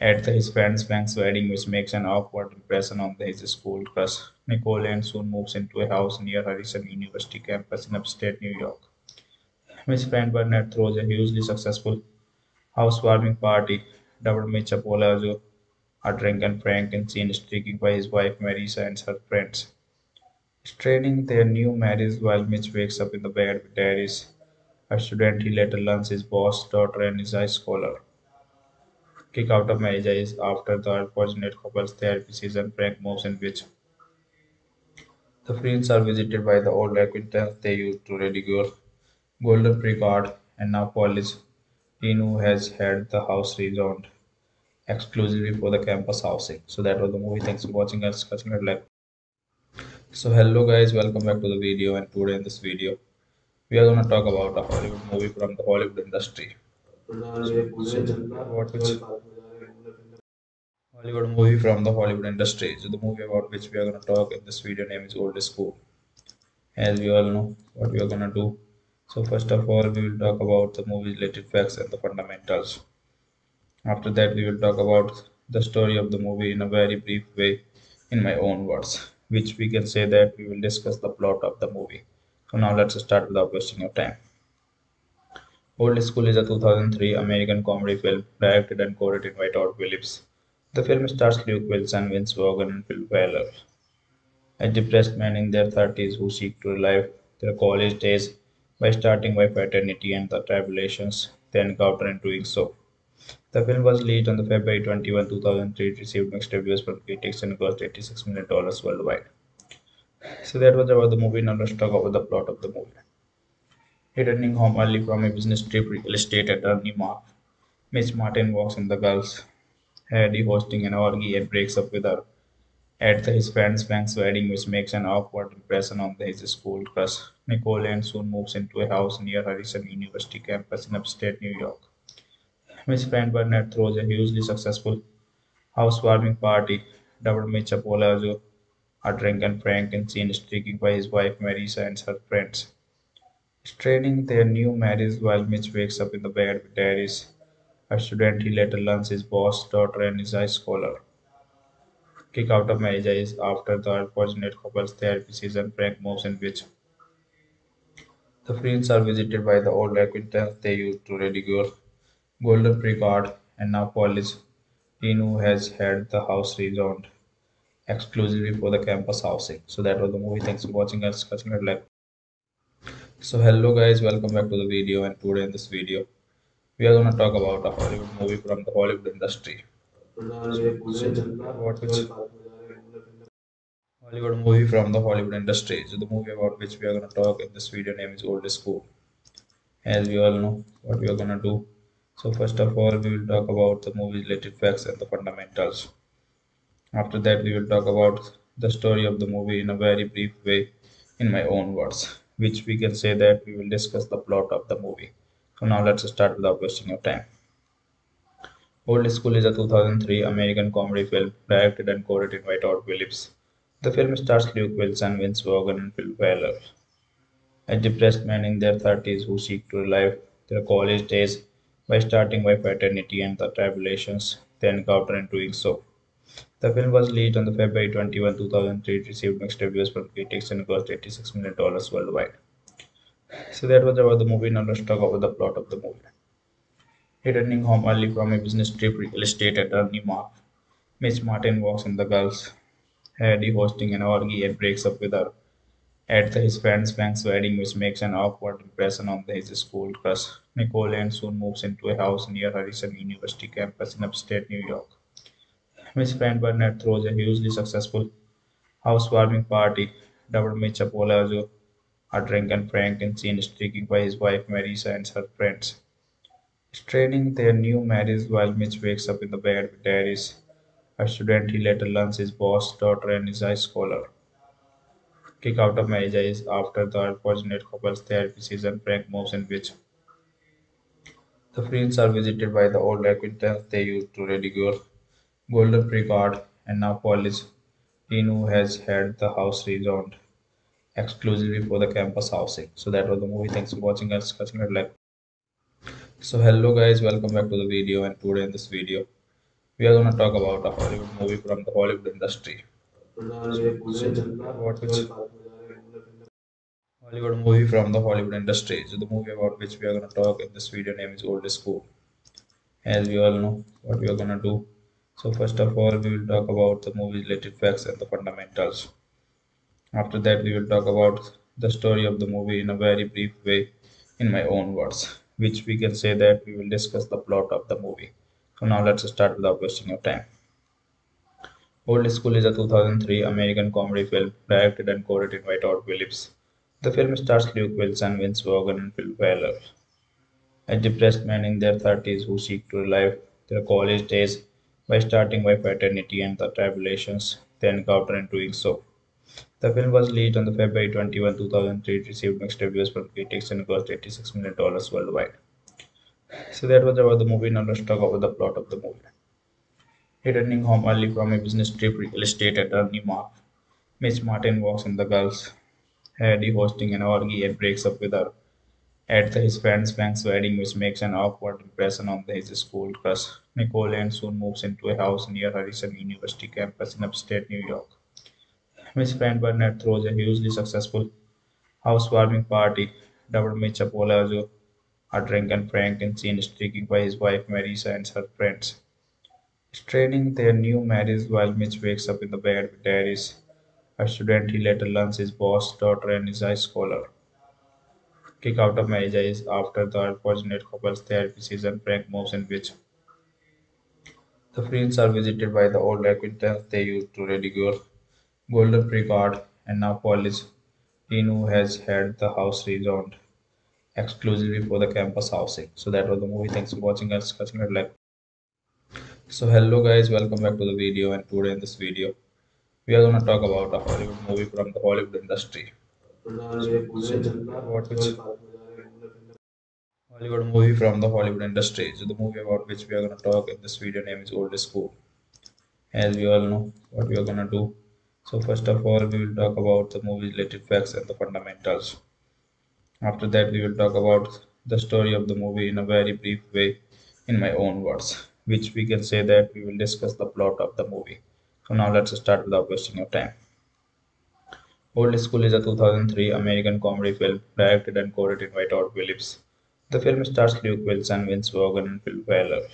at his friend's Frank's wedding, which makes an awkward impression on his school crush Nicole, and soon moves into a house near Harrison University campus in upstate New York. Miss Fran Burnett throws a hugely successful housewarming party. Double Mitch Apollo, a drunken Frank, and seen streaking by his wife Marisa and her friends. Straining their new marriage while Mitch wakes up in the bed with Darius, a student he later learns his boss, daughter, and his high scholar. Kick out of marriage is after the unfortunate couple's therapy season. Frank moves in which the friends are visited by the old acquaintance they used to ridicule, Golden Precard, and now Polish teen who has had the house rezoned exclusively for the campus housing. So that was the movie. Thanks for watching us. So hello guys, welcome back to the video, and today in this video we are going to talk about a Hollywood movie from the Hollywood industry. So the movie about which we are going to talk in this video name is Old School. As we all know what we are going to do, so first of all we will talk about the movie's related facts and the fundamentals. After that we will talk about the story of the movie in a very brief way in my own words, which we can say that we will discuss the plot of the movie. So now let's start without wasting your time. Old School is a 2003 American comedy film directed and co-written by Todd Phillips. The film stars Luke Wilson, Vince Vaughn, and Will Ferrell, a depressed man in their 30s who seek to relive their college days by starting by fraternity and the tribulations they encounter in doing so. The film was released on the February 21, 2003. It received mixed reviews from critics and cost $86 million worldwide. So that was about the movie. Now let's talk about the plot of the movie. Returning home early from a business trip, real estate attorney Miss Martin walks on the girls, Harry hosting an orgy, and breaks up with her at his friend's Frank's wedding, which makes an awkward impression on his school crush Nicole, and soon moves into a house near Harrison University campus in upstate New York. Miss Fran Burnett throws a hugely successful housewarming party. Double Mitch Apollo, are drunk and Frank and seen streaking by his wife Marisa and her friends. Straining their new marriage while Mitch wakes up in the bed with Darius, a student he later learns his boss, daughter, and is a scholar. Kick out of marriage is after the unfortunate couple's therapy season, Frank moves in which the friends are visited by the old acquaintance they used to ridicule, Golden Precard, and now Paul is teen who has had the house rezoned exclusively for the campus housing. So that was the movie. Thanks for watching us. So hello guys, welcome back to the video, and today in this video we are going to talk about a Hollywood movie from the Hollywood industry. Hollywood movie from the Hollywood industry. So the movie about which we are going to talk in this video name is Old School. As we all know what we are going to do. So first of all we will talk about the movie related facts and the fundamentals. After that we will talk about the story of the movie in a very brief way in my own words, which we can say that we will discuss the plot of the movie. So now let's start without wasting your time. Old School is a 2003 American comedy film directed and co-written by Todd Phillips. The film stars Luke Wilson, Vince Vaughn, and Will Ferrell, a depressed man in their 30s who seek to relive their college days by starting by fraternity and the tribulations they encounter in doing so. The film was released on February 21, 2003, received mixed reviews from critics and cost $86 million worldwide. So that was about the movie. Now let's talk about the plot of the movie. Returning home early from a business trip, real estate attorney Mark, Miss Martin walks in the girls' Eddie hosting an orgy and breaks up with her at his friend's Frank's wedding, which makes an awkward impression on his school crush Nicole, and soon moves into a house near Harrison University campus in upstate New York. Miss Fran Burnett throws a hugely successful housewarming party. Double Mitch Apollo, a drunken Frank, and seen streaking by his wife Marisa and her friends. Straining their new marriage while Mitch wakes up in the bed with Darius, a student he later learns his boss, daughter, and is a scholar. Kick out of marriage is after the unfortunate couple's therapy season, Frank moves in which the friends are visited by the old acquaintance they used to ridicule, Golden Precard, and now Paul is teen who has had the house rezoned exclusively for the campus housing. So that was the movie. Thanks for watching us. So hello guys, welcome back to the video, and today in this video we are going to talk about a Hollywood movie from the Hollywood industry. Hollywood movie from the Hollywood industry. So the movie about which we are going to talk in this video name is Old School. As we all know what we are going to do. So first of all we will talk about the movie related facts and the fundamentals. After that we will talk about the story of the movie in a very brief way in my own words, which we can say that we will discuss the plot of the movie. So now let's start without wasting your time. Old School is a 2003 American comedy film directed and co-written by Todd Phillips. The film stars Luke Wilson, Vince Vaughn, and Will Ferrell, a depressed man in their 30s who seek to relive their college days by starting by fraternity and the tribulations they encounter in doing so. The film was released on February 21, 2003, received mixed reviews from critics and cost $86 million worldwide. So that was about the movie. Now let's talk about the plot of the movie. Returning home early from a business trip, real estate attorney Mark, Miss Martin walks in the girls' Eddie hosting an orgy and breaks up with her at his friend's Frank's wedding, which makes an awkward impression on his school crush Nicole, and soon moves into a house near Harrison University campus in upstate New York. Miss Fran Burnett throws a hugely successful housewarming party. Double Mitch Apollo, a drunken Frank, and seen streaking by his wife Marisa and her friends. Straining their new marriage while Mitch wakes up in the bed with Darius, a student he later learns his boss, daughter, and is a scholar. Kick out of marriage is after the unfortunate couple's therapy season, Frank moves in which the friends are visited by the old acquaintance they used to ridicule, Golden Precard, and now Paul is teen who has had the house rezoned exclusively for the campus housing. So that was the movie. Thanks for watching us. So hello guys, welcome back to the video, and today in this video we are going to talk about a Hollywood movie from the Hollywood industry. Hollywood movie from the Hollywood industry. So the movie about which we are going to talk in this video name is Old School. As we all know what we are going to do. So first of all, we will talk about the movie related facts and the fundamentals. After that, we will talk about the story of the movie in a very brief way in my own words, which we can say that we will discuss the plot of the movie. So now let's start without wasting your time. Old School is a 2003 American comedy film directed and co-written by Todd Phillips. The film stars Luke Wilson, Vince Vaughn, and Will Ferrell,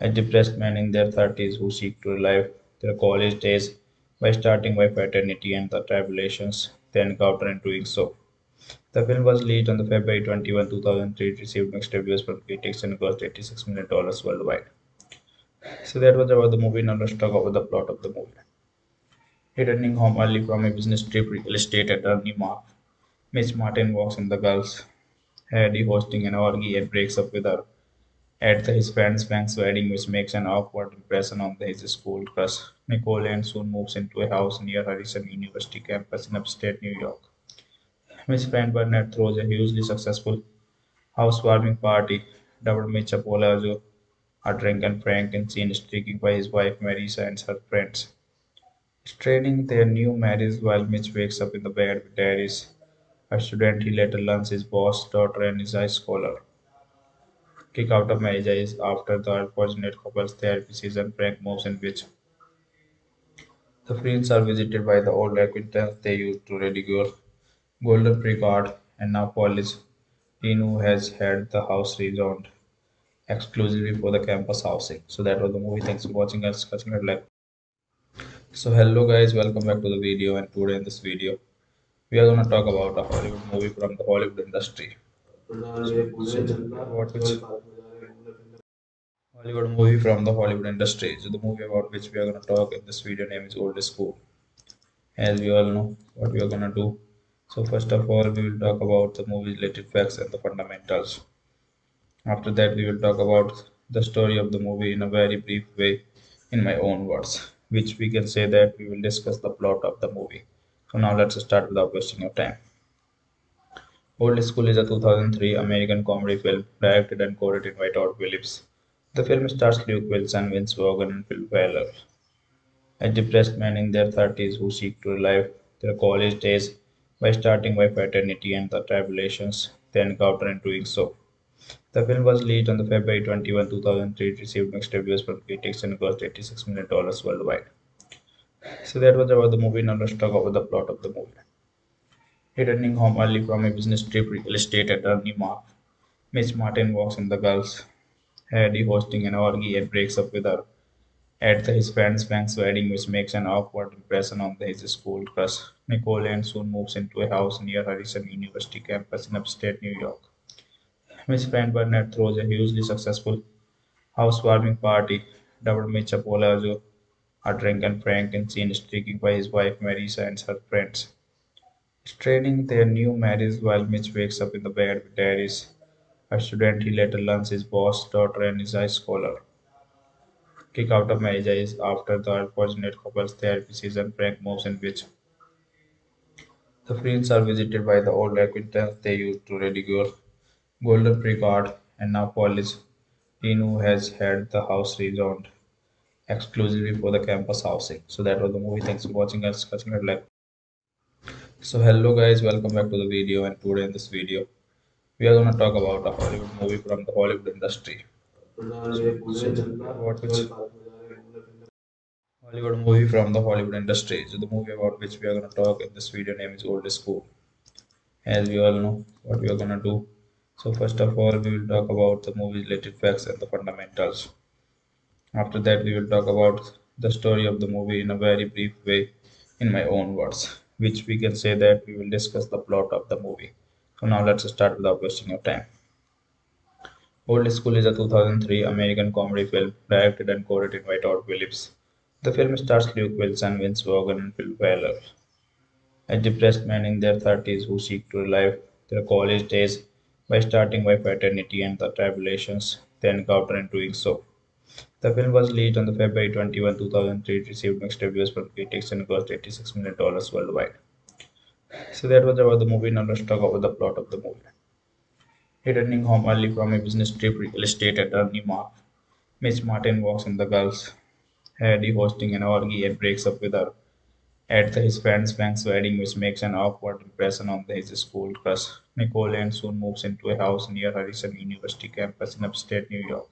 a depressed man in their 30s who seek to relive their college days by starting by fraternity and the tribulations they encounter in doing so. The film was released on February 21, 2003. It received mixed reviews from critics and cost $86 million worldwide. So that was about the movie. Now let's talk about the plot of the movie. Returning home early from a business trip, real estate attorney Mark, Miss Martin walks in the girls' Harry hosting an orgy and breaks up with her at his friend Frank's wedding, which makes an awkward impression on his school crush Nicole, and soon moves into a house near Harrison University campus in upstate New York. Miss Frank Burnett throws a hugely successful housewarming party. Double Mitch Apollo, a drunken Frank, and seen streaking by his wife Marisa and her friends. Straining their new marriage while Mitch wakes up in the bed with Darius, a student he later learns his boss, daughter, and is a scholar. Kick out of marriage is after the unfortunate couple's therapy season, Frank moves in which the friends are visited by the old acquaintance they used to ridicule, Golden Precard, and now Polish Dean, who has had the house rezoned exclusively for the campus housing. So that was the movie. Thanks for watching us. So hello guys, welcome back to the video, and today in this video we are going to talk about a Hollywood movie from the Hollywood industry. Hollywood movie from the Hollywood industry. So the movie about which we are going to talk in this video name is Old School. As we all know what we are going to do. So first of all, we will talk about the movie related facts and the fundamentals. After that, we will talk about the story of the movie in a very brief way in my own words, which we can say that we will discuss the plot of the movie. So now let's start without wasting your time. Old School is a 2003 American comedy film directed and co-written by Todd Phillips. The film stars Luke Wilson, Vince Vaughn, and Will Ferrell, a depressed man in their 30s who seek to relive their college days by starting by fraternity and the tribulations they encounter in doing so. The film was released on February 21, 2003. It received mixed reviews from critics and cost $86 million worldwide. So that was about the movie. Now let's talk about the plot of the movie. Returning home early from a business trip, real estate attorney Mark, Miss Martin walks in the girls' Harry hosting an orgy and breaks up with her at his friend Frank's wedding, which makes an awkward impression on his school crush Nicole, and soon moves into a house near Harrison University campus in upstate New York. Miss Frank Burnett throws a hugely successful housewarming party. Double Mitch Apollo, a drunken Frank, and seen streaking by his wife Marisa and her friends. Straining their new marriage while Mitch wakes up in the bed with Darius, a student he later learns his boss, daughter, and is a scholar. Kick out of marriage is after the unfortunate couple's therapy season, Frank moves in which the friends are visited by the old acquaintance they used to ridicule, Golden Precard, and now Polish Dean, who has had the house rezoned exclusively for the campus housing. So that was the movie. Thanks for watching us. So hello guys, welcome back to the video, and today in this video we are going to talk about a Hollywood movie from the Hollywood industry. Hollywood movie from the Hollywood industry. So the movie about which we are going to talk in this video name is Old School. As we all know what we are going to do. So first of all, we will talk about the movie related facts and the fundamentals. After that, we will talk about the story of the movie in a very brief way in my own words, which we can say that we will discuss the plot of the movie. So now let's start without wasting your time. Old School is a 2003 American comedy film directed and co-written by Todd Phillips. The film stars Luke Wilson, Vince Vaughn, and Will Ferrell, a depressed man in their 30s who seek to relive their college days by starting by fraternity and the tribulations they encounter in doing so. The film was released on February 21, 2003. It received mixed reviews from critics and cost $86 million worldwide. So that was about the movie. Now let's talk about the plot of the movie. Returning home early from a business trip, real estate attorney Mark, Miss Martin walks in the girls' Harry hosting an orgy and breaks up with her at his friend's Frank's wedding, which makes an awkward impression on his school crush, Nicole, and soon moves into a house near Harrison University campus in upstate New York.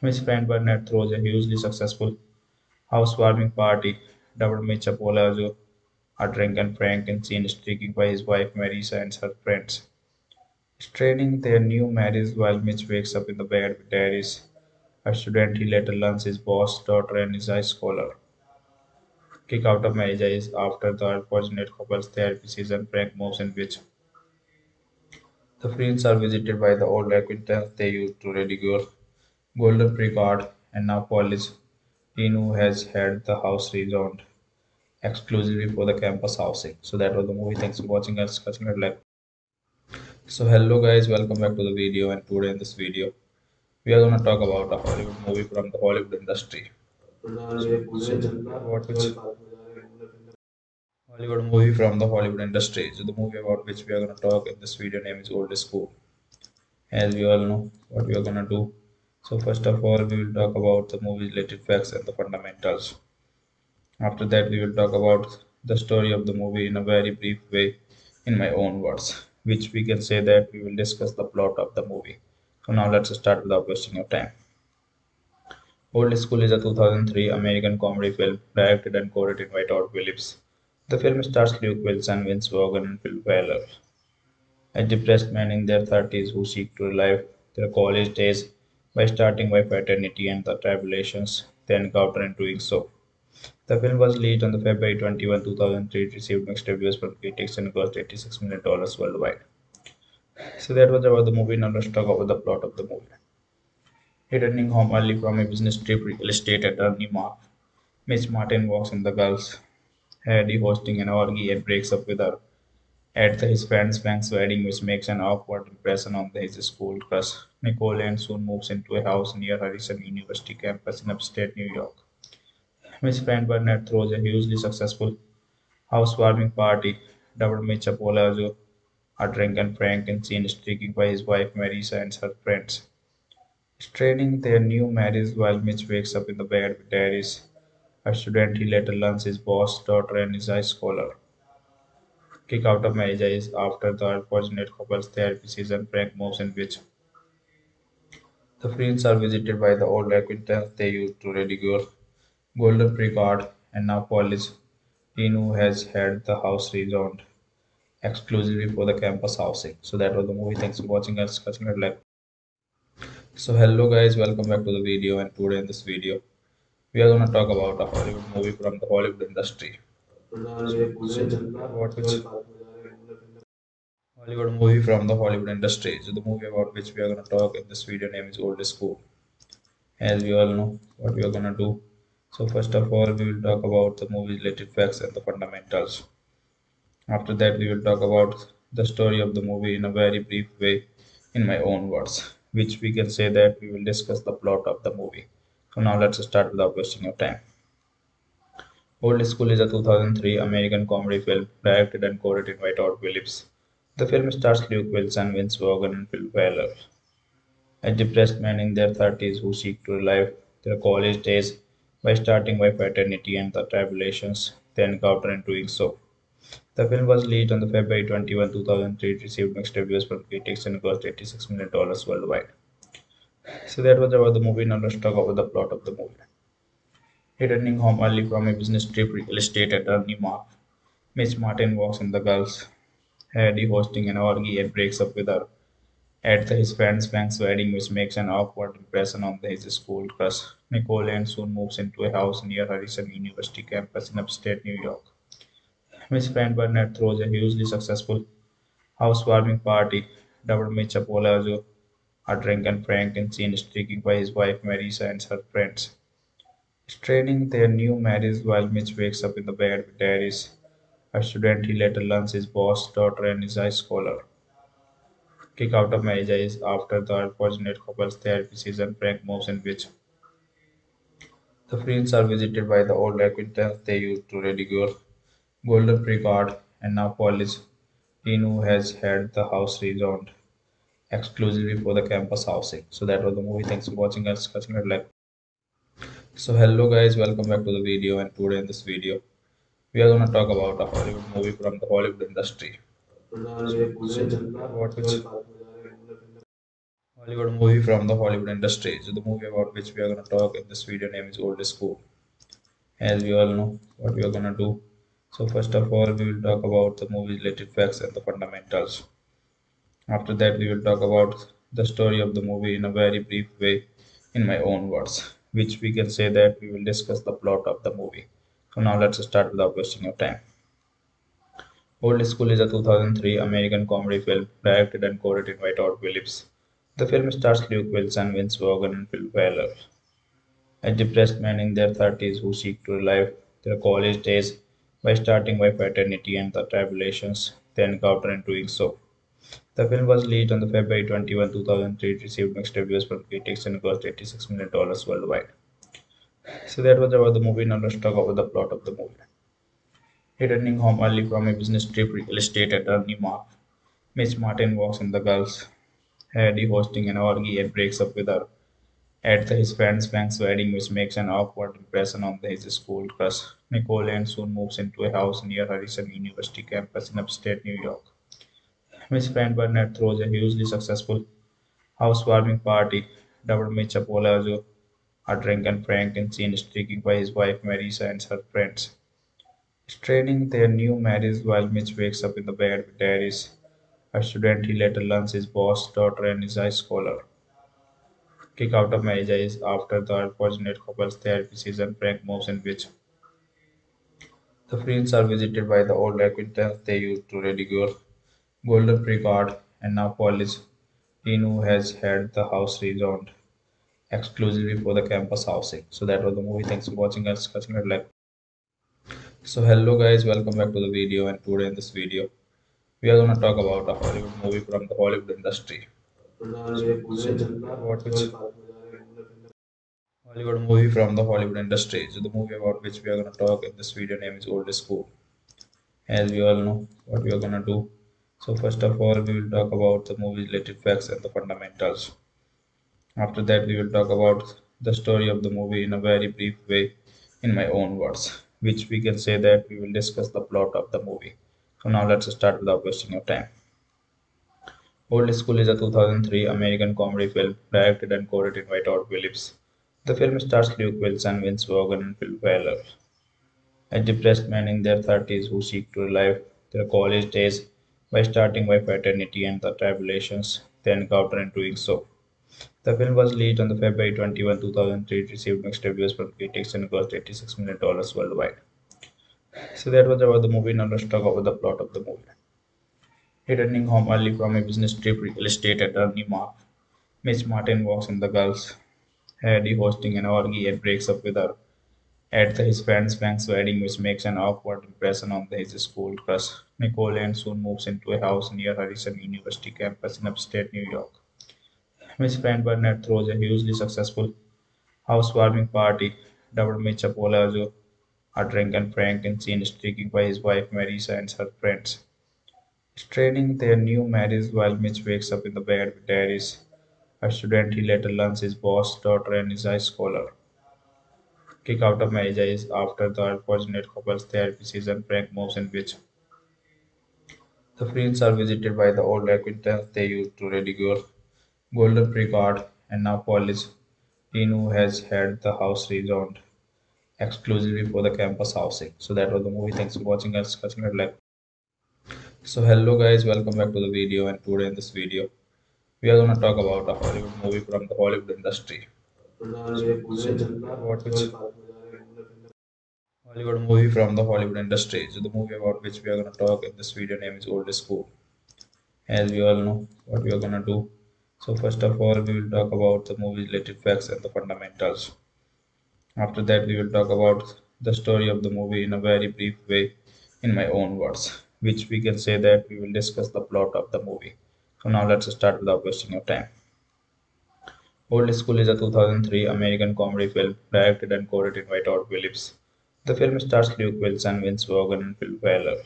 His friend Bernard throws a hugely successful housewarming party. Double Mitch Apollo are drunken Frank and seen streaking by his wife Marisa and her friends. Straining their new marriage while Mitch wakes up in the bed with Darius, a student he later learns his boss, daughter, and is a scholar. Kick out of marriage is after the unfortunate couple's therapy season, Frank moves in which the friends are visited by the old acquaintance they used to ridicule, Golden Precard, and now college teen who has had the house rezoned exclusively for the campus housing. So that was the movie. Thanks for watching and discussing it live. So hello guys, welcome back to the video, and today in this video we are going to talk about a Hollywood movie from the Hollywood industry. Hollywood movie from the Hollywood industry. So the movie about which we are going to talk in this video name is Old School. As we all know what we are going to do. So first of all, we will talk about the movie related facts and the fundamentals. After that, we will talk about the story of the movie in a very brief way in my own words, which we can say that we will discuss the plot of the movie. So now let's start without wasting your time. Old School is a 2003 American comedy film directed and co-written by Todd Phillips. The film stars Luke Wilson, Vince Vaughn, and Will Ferrell, a depressed man in their 30s who seek to relive their college days by starting by fraternity and the tribulations they encounter in doing so. The film was released on February 21, 2003. It received mixed reviews from critics and cost $86 million worldwide. So that was about the movie. Now let's talk about the plot of the movie. Returning home early from a business trip, real estate attorney Mitch Martin walks in the girls' Harry hosting an orgy and breaks up with her at his friend's Frank's wedding, which makes an awkward impression on his school crush, Nicole, and soon moves into a house near Harrison University campus in upstate New York. His friend Bernard throws a hugely successful housewarming party. Double Mitch Apollo are drunken Frank and seen streaking by his wife Marisa and her friends. Straining their new marriage while Mitch wakes up in the bed with Darius, a student he later learns his boss, daughter, and is a scholar. Kick out of marriage is after the unfortunate couple's therapy season, Frank moves in which the friends are visited by the old acquaintance they used to ridicule, Golden Precard, and now college teen who has had the house rezoned exclusively for the campus housing. So that was the movie. Thanks for watching and discussing it live. So hello guys, welcome back to the video, and today in this video we are going to talk about a Hollywood movie from the Hollywood industry. Hollywood movie from the Hollywood industry. So the movie about which we are going to talk in this video name is Old School. As we all know what we are going to do. So first of all, we will talk about the movie related facts and the fundamentals. After that, we will talk about the story of the movie in a very brief way in my own words, which we can say that we will discuss the plot of the movie. So now let's start without wasting your time. Old School is a 2003 American comedy film directed and co-written by Todd Phillips. The film stars Luke Wilson, Vince Vaughn, and Will Ferrell, a depressed man in their 30s who seek to relive their college days by starting by fraternity and the tribulations they encounter in doing so. The film was released on February 21, 2003. It received mixed reviews from critics and cost $86 million worldwide. So that was about the movie. Now let's talk about the plot of the movie. Returning home early from a business trip, real estate attorney Mitch Martin walks in the girls' Harry hosting an orgy and breaks up with her at his friend's Frank's wedding, which makes an awkward impression on his school crush, Nicole, and soon moves into a house near Harrison University campus in upstate New York. His friend Bernard throws a hugely successful housewarming party. Double Mitch Apollo are drunken Frank and seen streaking by his wife Marisa and her friends. Straining their new marriage while Mitch wakes up in the bed with Darius, a student he later learns his boss, daughter, and is a scholar. Kick out of marriage is after the unfortunate couple's therapy season, Frank moves in which the friends are visited by the old acquaintance they used to ridicule, Golden Precard, and now college teen who has had the house rezoned exclusively for the campus housing. So that was the movie. Thanks for watching and discussing it live. So hello guys, welcome back to the video, and today in this video we are going to talk about a Hollywood movie from the Hollywood industry. About which Hollywood movie from the Hollywood industry. So the movie about which we are going to talk in this video name is Old School. As we all know, what we are going to do. So first of all, we will talk about the movie related facts and the fundamentals. After that, we will talk about the story of the movie in a very brief way, in my own words, which we can say that we will discuss the plot of the movie. So now let's start without wasting your time. Old School is a 2003 American comedy film directed and co-written by Todd Phillips. The film stars Luke Wilson, Vince Vaughn, and Will Ferrell, a depressed man in their 30s who seek to relive their college days by starting by fraternity and the tribulations they encounter in doing so. The film was released on February 21, 2003. It received mixed reviews from critics and cost $86 million worldwide. So that was about the movie. Now let's talk about the plot of the movie. Returning home early from a business trip, real estate attorney Mark, Miss Martin walks on the girls, Harry hosting an orgy and breaks up with her at his friend's Frank's wedding, which makes an awkward impression on his school crush, Nicole, and soon moves into a house near Harrison University campus in upstate New York. Miss Fran Burnett throws a hugely successful housewarming party. Double Mitch Apollo, a drunken Frank, and seen streaking by his wife Marisa and her friends, straining their new marriage while Mitch wakes up in the bed with Darius, a student he later learns his boss, daughter, and is a scholar. Kick out of marriage is after the unfortunate couple's therapy season, Frank moves in which the friends are visited by the old acquaintance they used to ridicule. Golden Precard and now college dean who has had the house rezoned exclusively for the campus housing. So that was the movie. Thanks for watching us. So hello guys, welcome back to the video, and today in this video we are going to talk about a Hollywood movie from the Hollywood industry. About which Hollywood movie from the Hollywood industry. So the movie about which we are going to talk in this video name is Old School. As we all know, what we are going to do. So first of all, we will talk about the movie related facts and the fundamentals. After that, we will talk about the story of the movie in a very brief way, in my own words, which we can say that we will discuss the plot of the movie. So now let's start without wasting your time. Old School is a 2003 American comedy film directed and co-written by Todd Phillips. The film stars Luke Wilson, Vince Vaughn, and Will Ferrell, a depressed man in their 30s who seek to relive their college days by starting by fraternity and the tribulations they encounter in doing so. The film was released on February 21, 2003. It received mixed reviews from critics and cost $86 million worldwide. So that was about the movie. Now let's talk about the plot of the movie. Returning home early from a business trip, real estate attorney Mark, Miss Martin walks on the girls, Harry hosting an orgy and breaks up with her at his friend's Frank's wedding, which makes an awkward impression on his school crush, Nicole, and soon moves into a house near Harrison University campus in upstate New York. Miss Fran Burnett throws a hugely successful housewarming party. Double Mitch Apollo, a drunken Frank, and seen streaking by his wife Marisa and her friends, straining their new marriage while Mitch wakes up in the bed with Darius, a student he later learns his boss, daughter, and is a scholar. Kick out of marriage is after the unfortunate couple's therapy season, Frank moves in which the friends are visited by the old acquaintance they used to ridicule. Golden Precard and now college dean who has had the house rezoned exclusively for the campus housing. So that was the movie. Thanks for watching us. So hello guys, welcome back to the video, and today in this video we are going to talk about a Hollywood movie from the Hollywood industry. About which Hollywood movie from the Hollywood industry. So the movie about which we are going to talk in this video name is Old School. As we all know, what we are going to do. So first of all, we will talk about the movie related facts and the fundamentals. After that, we will talk about the story of the movie in a very brief way, in my own words, which we can say that we will discuss the plot of the movie. So now let's start without wasting your time. Old School is a 2003 American comedy film directed and co-written by Todd Phillips. The film stars Luke Wilson, Vince Vaughn, and Will Ferrell,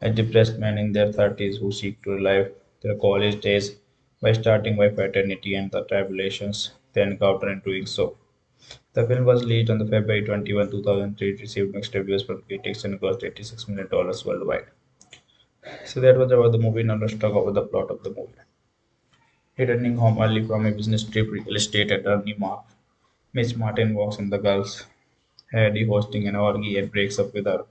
a depressed man in their 30s who seek to relive their college days by starting by fraternity and the tribulations they encounter in doing so. The film was released on the February 21, 2003. It received mixed reviews from critics and cost $86 million worldwide. So that was about the movie. Now let's talk about the plot of the movie. Returning home early from a business trip, real estate attorney Miss Martin walks on the girls, Harry hosting an orgy and breaks up with her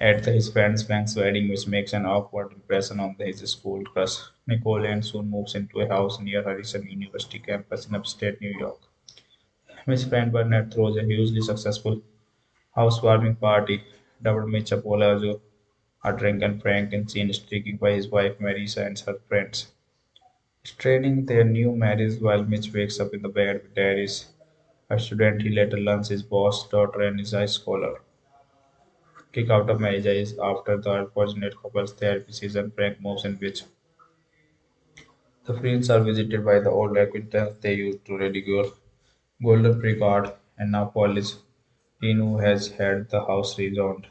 at his friend's Frank's wedding, which makes an awkward impression on his school crush Nicole, and soon moves into a house near Harrison University campus in upstate New York. Miss Fran Burnett throws a hugely successful housewarming party. Double Mitch Apollo are drunken Frank and seen streaking by his wife Marisa and her friends. Straining their new marriage while Mitch wakes up in the bed with Darius, a student he later learns his boss, daughter, and is a scholar. Kick out of marriage is after the unfortunate couple's therapy season. Frank moves in which the friends are visited by the old acquaintance they used to ridicule Golden Precard, and now Paul is in who has had the house rezoned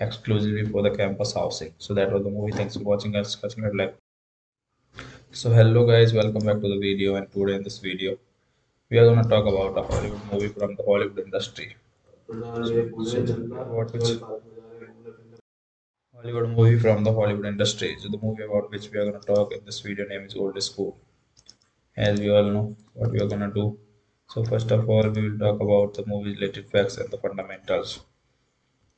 exclusively for the campus housing. So that was the movie. Thanks for watching us. So hello guys, welcome back to the video, and today in this video we are going to talk about a Hollywood movie from the Hollywood industry. So the movie about which we are going to talk in this video name is Old School. As we all know what we are going to do. So first of all, we will talk about the movie related facts and the fundamentals.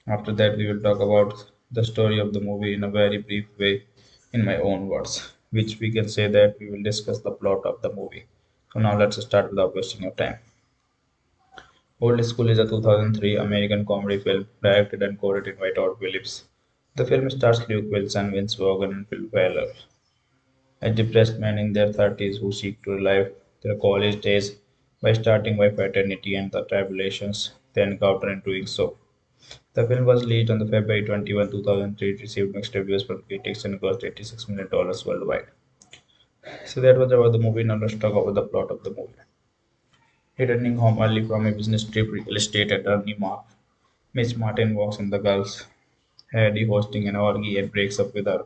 After that, we will talk about the story of the movie in a very brief way in my own words, which we can say that we will discuss the plot of the movie. So now let's start without wasting your time. Old School is a 2003 American comedy film directed and co-written by Todd Phillips. The film stars Luke Wilson, Vince Vaughn, and Will Ferrell, a depressed man in their 30s who seek to relive their college days by starting by fraternity and the tribulations they encounter in doing so. The film was released on the February 21, 2003. It received mixed reviews from critics and cost $86 million worldwide. So that was about the movie. Now let's talk about the plot of the movie. Returning home early from a business trip, real estate attorney Miss Martin walks on the girls, Harry hosting an orgy and breaks up with her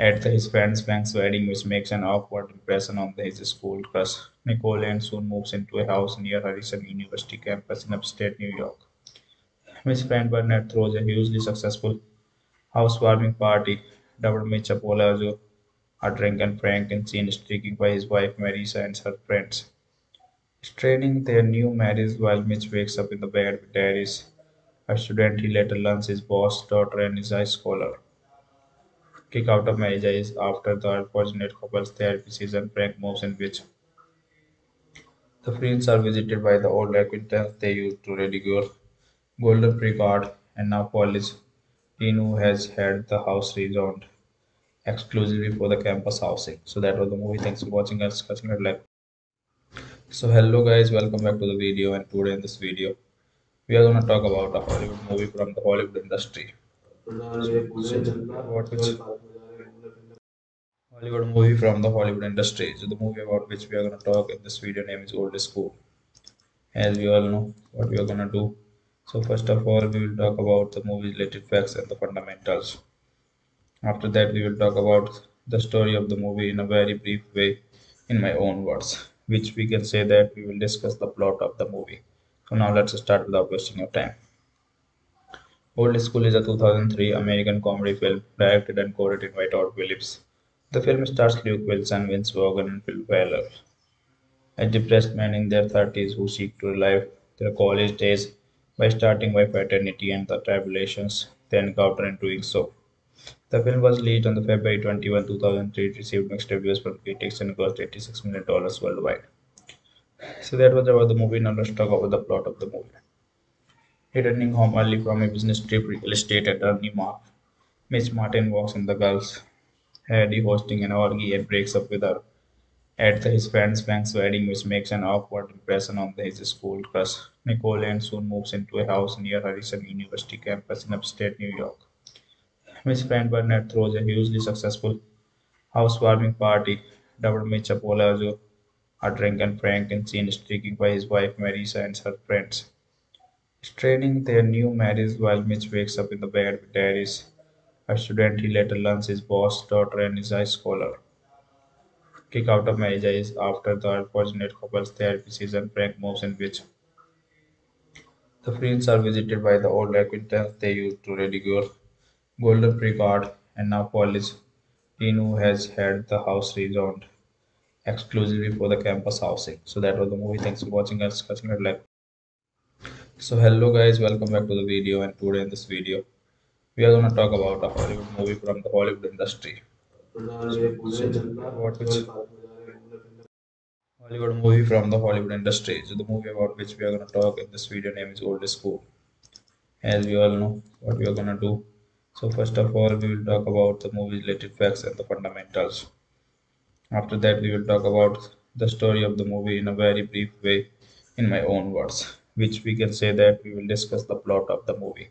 at his friend's Frank's wedding, which makes an awkward impression on his school crush Nicole, and soon moves into a house near Harrison University campus in upstate New York. Miss Fran Burnett throws a hugely successful housewarming party. Double Mitch Apollo are drunken Frank and seen streaking by his wife Marisa and her friends. Straining their new marriage while Mitch wakes up in the bed with Darius, a student he later learns his boss, daughter, and is a scholar. Kick out of marriage is after the unfortunate couple's therapy season. Frank moves in which the friends are visited by the old acquaintance they used to ridicule Golden Precard, and now Paul is in who has had the house rezoned exclusively for the campus housing. So that was the movie. Thanks for watching us. So hello guys, welcome back to the video, and today in this video we are going to talk about a Hollywood movie from the Hollywood industry. So the movie about which we are going to talk in this video name is Old School. As we all know what we are going to do. So first of all, we will talk about the movie related facts and the fundamentals. After that, we will talk about the story of the movie in a very brief way in my own words, which we can say that we will discuss the plot of the movie. So now let's start without wasting your time. Old School is a 2003 American comedy film directed and co-written by Todd Phillips. The film stars Luke Wilson, Vince Vaughn, and Will Ferrell, a depressed man in their 30s who seek to relive their college days by starting by fraternity and the tribulations they encounter in doing so. The film was released on the February 21, 2003. It received mixed reviews from critics and cost $86 million worldwide. So that was about the movie. Now let's talk about the plot of the movie. Returning home early from a business trip, real estate attorney Miss Martin walks on the girls, Harry hosting an orgy and breaks up with her at his friend's Frank's wedding, which makes an awkward impression on his school crush Nicole, and soon moves into a house near Harrison University campus in upstate New York. Miss Fran Burnett throws a hugely successful housewarming party. Double Mitch Apollo are drunken Frank and seen streaking by his wife Marisa and her friends. Straining their new marriage while Mitch wakes up in the bed with Darius, a student he later learns his boss, daughter, and is a scholar. Kick out of marriage is after the unfortunate couple's therapy season. Frank moves in which The fields are visited by the old acquaintance they used to ridicule. Golden Prigard, and now Pauline, who has had the house rezoned exclusively for the campus housing. So that was the movie. Thanks for watching us. So hello guys, welcome back to the video, and today in this video we are going to talk about a Hollywood movie from the Hollywood industry. Hollywood movie from the Hollywood industry. So the movie about which we are going to talk in this video name is Old School. As we all know what we are going to do. So first of all we will talk about the movie related facts and the fundamentals. After that we will talk about the story of the movie in a very brief way in my own words, which we can say that we will discuss the plot of the movie.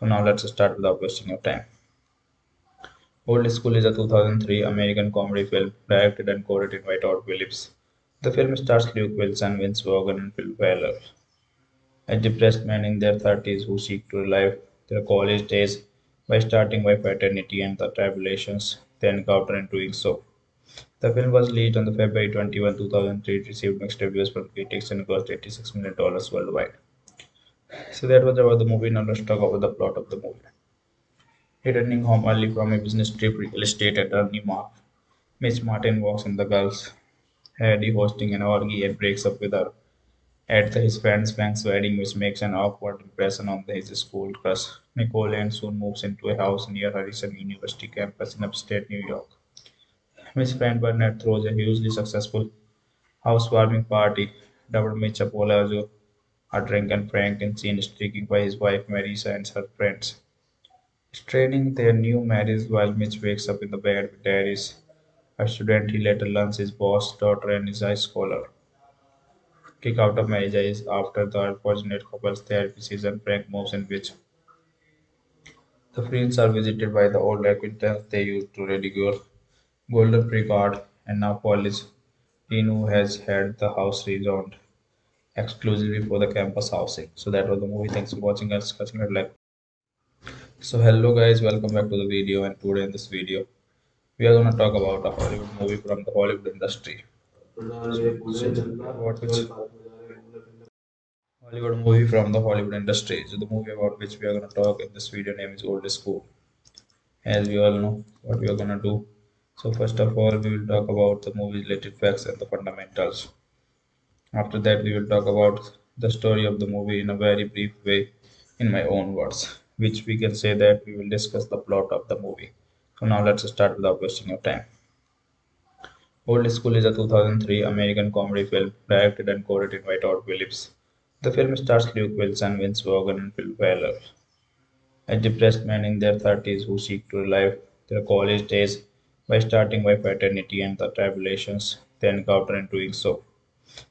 So now let's start without wasting your time. Old School is a 2003 American comedy film directed and co-written by Todd Phillips. The film stars Luke Wilson, Vince Vaughn, and Will Ferrell, a depressed man in their 30s who seek to relive their college days by starting by fraternity and the tribulations they encounter in doing so. The film was released on February 21, 2003, received mixed reviews from critics, and cost $86 million worldwide. So that was about the movie. Now let's talk about the plot of the movie. Returning home early from a business trip, real estate attorney Mark, Miss Martin walks in the girls' Eddie hosting an orgy and breaks up with her at his friend Frank's wedding, which makes an awkward impression on his school crush Nicole, and soon moves into a house near Harrison University campus in upstate New York. Miss Fran Burnett throws a hugely successful housewarming party. Double Mitch Apollo, a drink and Frank and seen streaking by his wife Marisa and her friends. Straining their new marriage while Mitch wakes up in the bed with Darius, a student he later learns his boss, daughter, and his high scholar. Kick out of marriage is after the unfortunate couple's therapy season, Frank moves in which. The friends are visited by the old acquaintance they used to ridicule. Golden Prigard, and now Pauline, who has had the house rezoned exclusively for the campus housing. So that was the movie. Thanks for watching us. So hello guys, welcome back to the video, and today in this video we are going to talk about a Hollywood movie from the Hollywood industry. Hollywood movie from the Hollywood industry. So the movie about which we are going to talk in this video name is Old School. As we all know what we are going to do. So first of all we will talk about the movie related facts and the fundamentals. After that we will talk about the story of the movie in a very brief way in my own words, which we can say that we will discuss the plot of the movie. So now let's start without wasting your time. Old School is a 2003 American comedy film directed and co-written by Todd Phillips. The film stars Luke Wilson, Vince Vaughn, and Will Ferrell, a depressed man in their 30s who seek to relive their college days by starting by fraternity and the tribulations they encounter in doing so.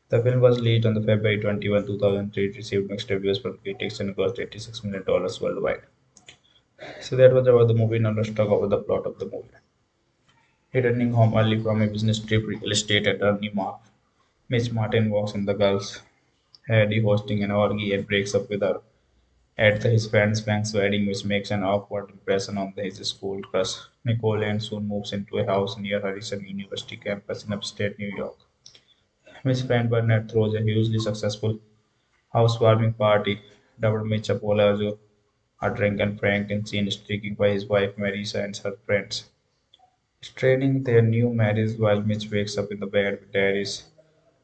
The film was released on February 21, 2003, received mixed reviews from critics, and cost $86 million worldwide. So that was about the movie. Now let's talk about the plot of the movie. Returning home early from a business trip, real estate attorney Mark, Miss Martin walks in the girls' Eddie hosting an orgy and breaks up with her at his friend Frank's wedding, which makes an awkward impression on his school crush Nicole, and soon moves into a house near Harrison University campus in upstate New York. Miss Fran Burnett throws a hugely successful housewarming party. Double Mitch Apollo, a drink and Frank and seen streaking by his wife Marisa and her friends. Straining their new marriage while Mitch wakes up in the bed with Darius,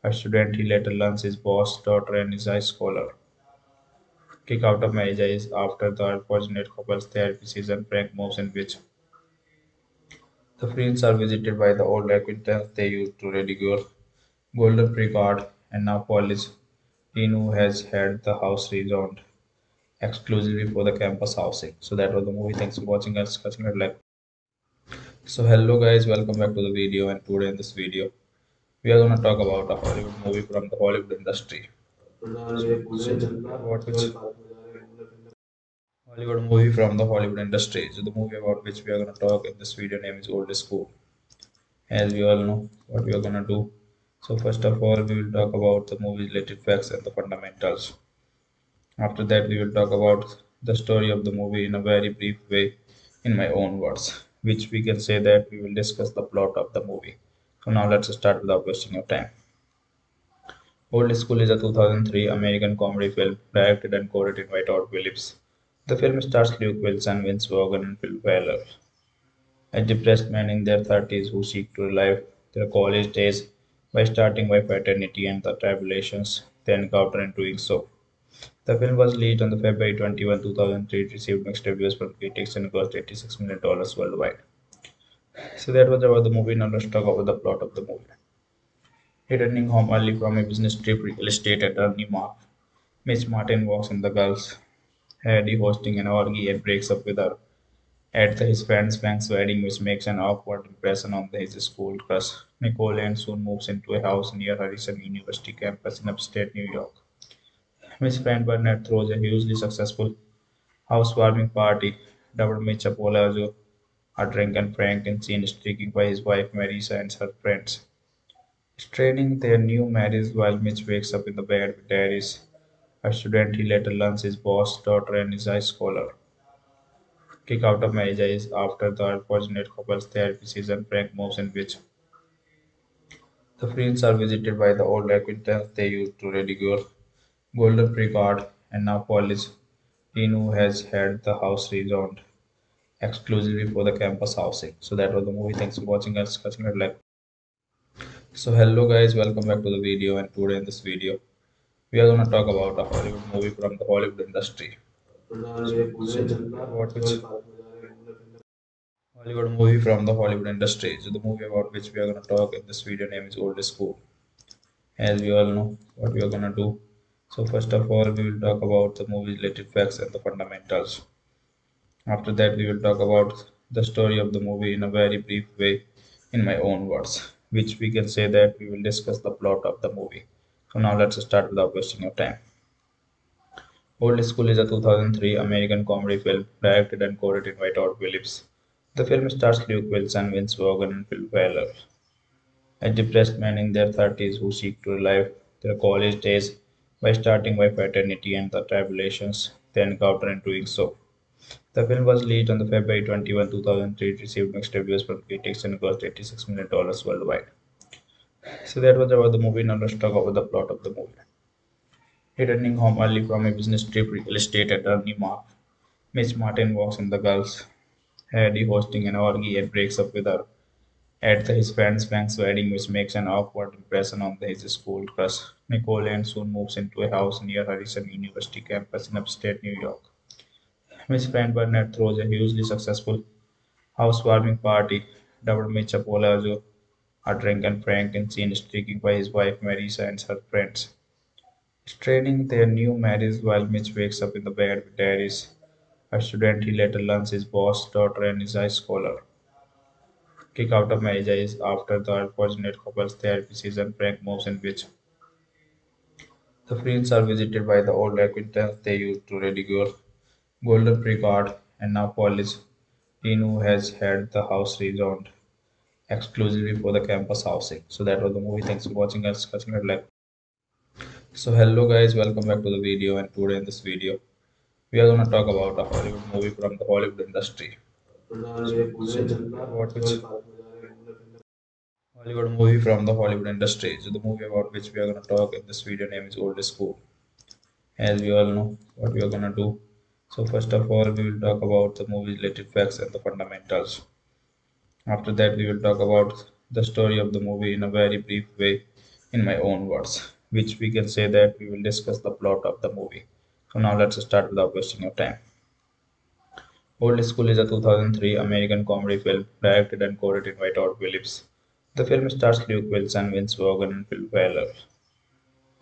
a student he later learns his boss, daughter, and his high scholar. Kick out of marriage is after the unfortunate couple's therapy season, Frank moves in which. The friends are visited by the old acquaintance they used to ridicule. Golden Prigard, and now Pauline, who has had the house rezoned exclusively for the campus housing. So that was the movie. Thanks for watching us. So hello guys, welcome back to the video, and today in this video we are going to talk about a Hollywood movie from the Hollywood industry. Hollywood movie from the Hollywood industry. So the movie about which we are going to talk in this video name is Old School. As we all know what we are going to do. So first of all we will talk about the movie related facts and the fundamentals. After that we will talk about the story of the movie in a very brief way in my own words, which we can say that we will discuss the plot of the movie. So now let's start without wasting your time. Old School is a 2003 American comedy film directed and co-written by Todd Phillips. The film stars Luke Wilson, Vince Vaughn, and Will Ferrell as depressed men in their 30s who seek to relive their college days by starting by fraternity and the tribulations they encounter in doing so. The film was released on February 21, 2003. It received mixed reviews from critics and cost $86 million worldwide. So that was about the movie. Now let's talk about the plot of the movie. Returning home early from a business trip, real estate attorney Mark, Miss Martin walks in the girls' Eddie hosting an orgy and breaks up with her at his friend Frank's wedding, which makes an awkward impression on his school crush Nicole, and soon moves into a house near Harrison University campus in upstate New York. Miss Fran Burnett throws a hugely successful housewarming party, dubbed Mitch Apollo, a drink and Frank and seen streaking by his wife Marisa and her friends. Straining their new marriage while Mitch wakes up in the bed with Darius, a student he later learns his boss, daughter, and his high scholar. Kick out of marriage is after the unfortunate couple's therapy season, Frank moves in which the friends are visited by the old acquaintance they used to ridicule, Golden Precard, and now Polish teen who has had the house rezoned exclusively for the campus housing. So that was the movie. Thanks for watching us. So hello guys, welcome back to the video, and today in this video we are going to talk about a Hollywood movie from the Hollywood industry. Hollywood movie from the Hollywood industry. So the movie about which we are going to talk in this video name is Old School. As we all know what we are going to do. So first of all, we will talk about the movie related facts and the fundamentals. After that, we will talk about the story of the movie in a very brief way in my own words, which we can say that we will discuss the plot of the movie. So now let's start without wasting your time. Old School is a 2003 American comedy film directed and co-written by Todd Phillips. The film stars Luke Wilson, Vince Vaughn, and Will Ferrell as depressed men in their 30s who seek to relive their college days by starting by fraternity and the tribulations they encounter in doing so. The film was released on February 21, 2003. It received mixed reviews from critics and cost $86 million worldwide. So that was about the movie. Now let's talk about the plot of the movie. Returning home early from a business trip, real estate attorney Mark, Miss Martin walks in the girls' Eddie hosting an orgy and breaks up with her at his friend Frank's wedding, which makes an awkward impression on his school crush Nicole, and soon moves into a house near Harrison University campus in upstate New York. Miss Fran Burnett throws a hugely successful housewarming party, dubbed Mitch Apollo, a drink and Frank and seen streaking by his wife Marisa and her friends. Straining their new marriage while Mitch wakes up in the bed with Darius, a student he later learns his boss, daughter, and his high scholar. Kick out of marriage is after the unfortunate couple's therapy season, Frank moves in which the friends are visited by the old acquaintance they used to ridicule, Golden Precard, and now Polish teen who has had the house rezoned exclusively for the campus housing. So that was the movie. Thanks for watching us. So hello guys, welcome back to the video, and today in this video we are going to talk about a Hollywood movie from the Hollywood industry. Hollywood movie from the Hollywood industry. So the movie about which we are going to talk in this video name is Old School. As we all know what we are going to do. So first of all, we will talk about the movie related facts and the fundamentals. After that, we will talk about the story of the movie in a very brief way in my own words, which we can say that we will discuss the plot of the movie. So now let's start without wasting your time. Old School is a 2003 American comedy film directed and co-written by Todd Phillips. The film stars Luke Wilson, Vince Vaughn, and Will Ferrell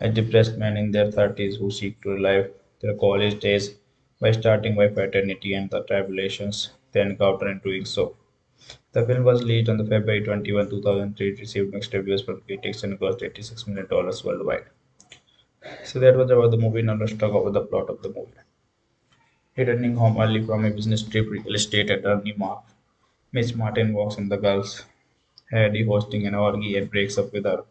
as depressed men in their 30s who seek to relive their college days by starting by fraternity and the tribulations they encounter in doing so. The film was released on February 21, 2003. It received mixed reviews from critics and cost $86 million worldwide. So that was about the movie. Now let's talk about the plot of the movie. Returning home early from a business trip, real estate attorney Mark, Miss Martin walks in the girls' Eddie hosting an orgy and breaks up with her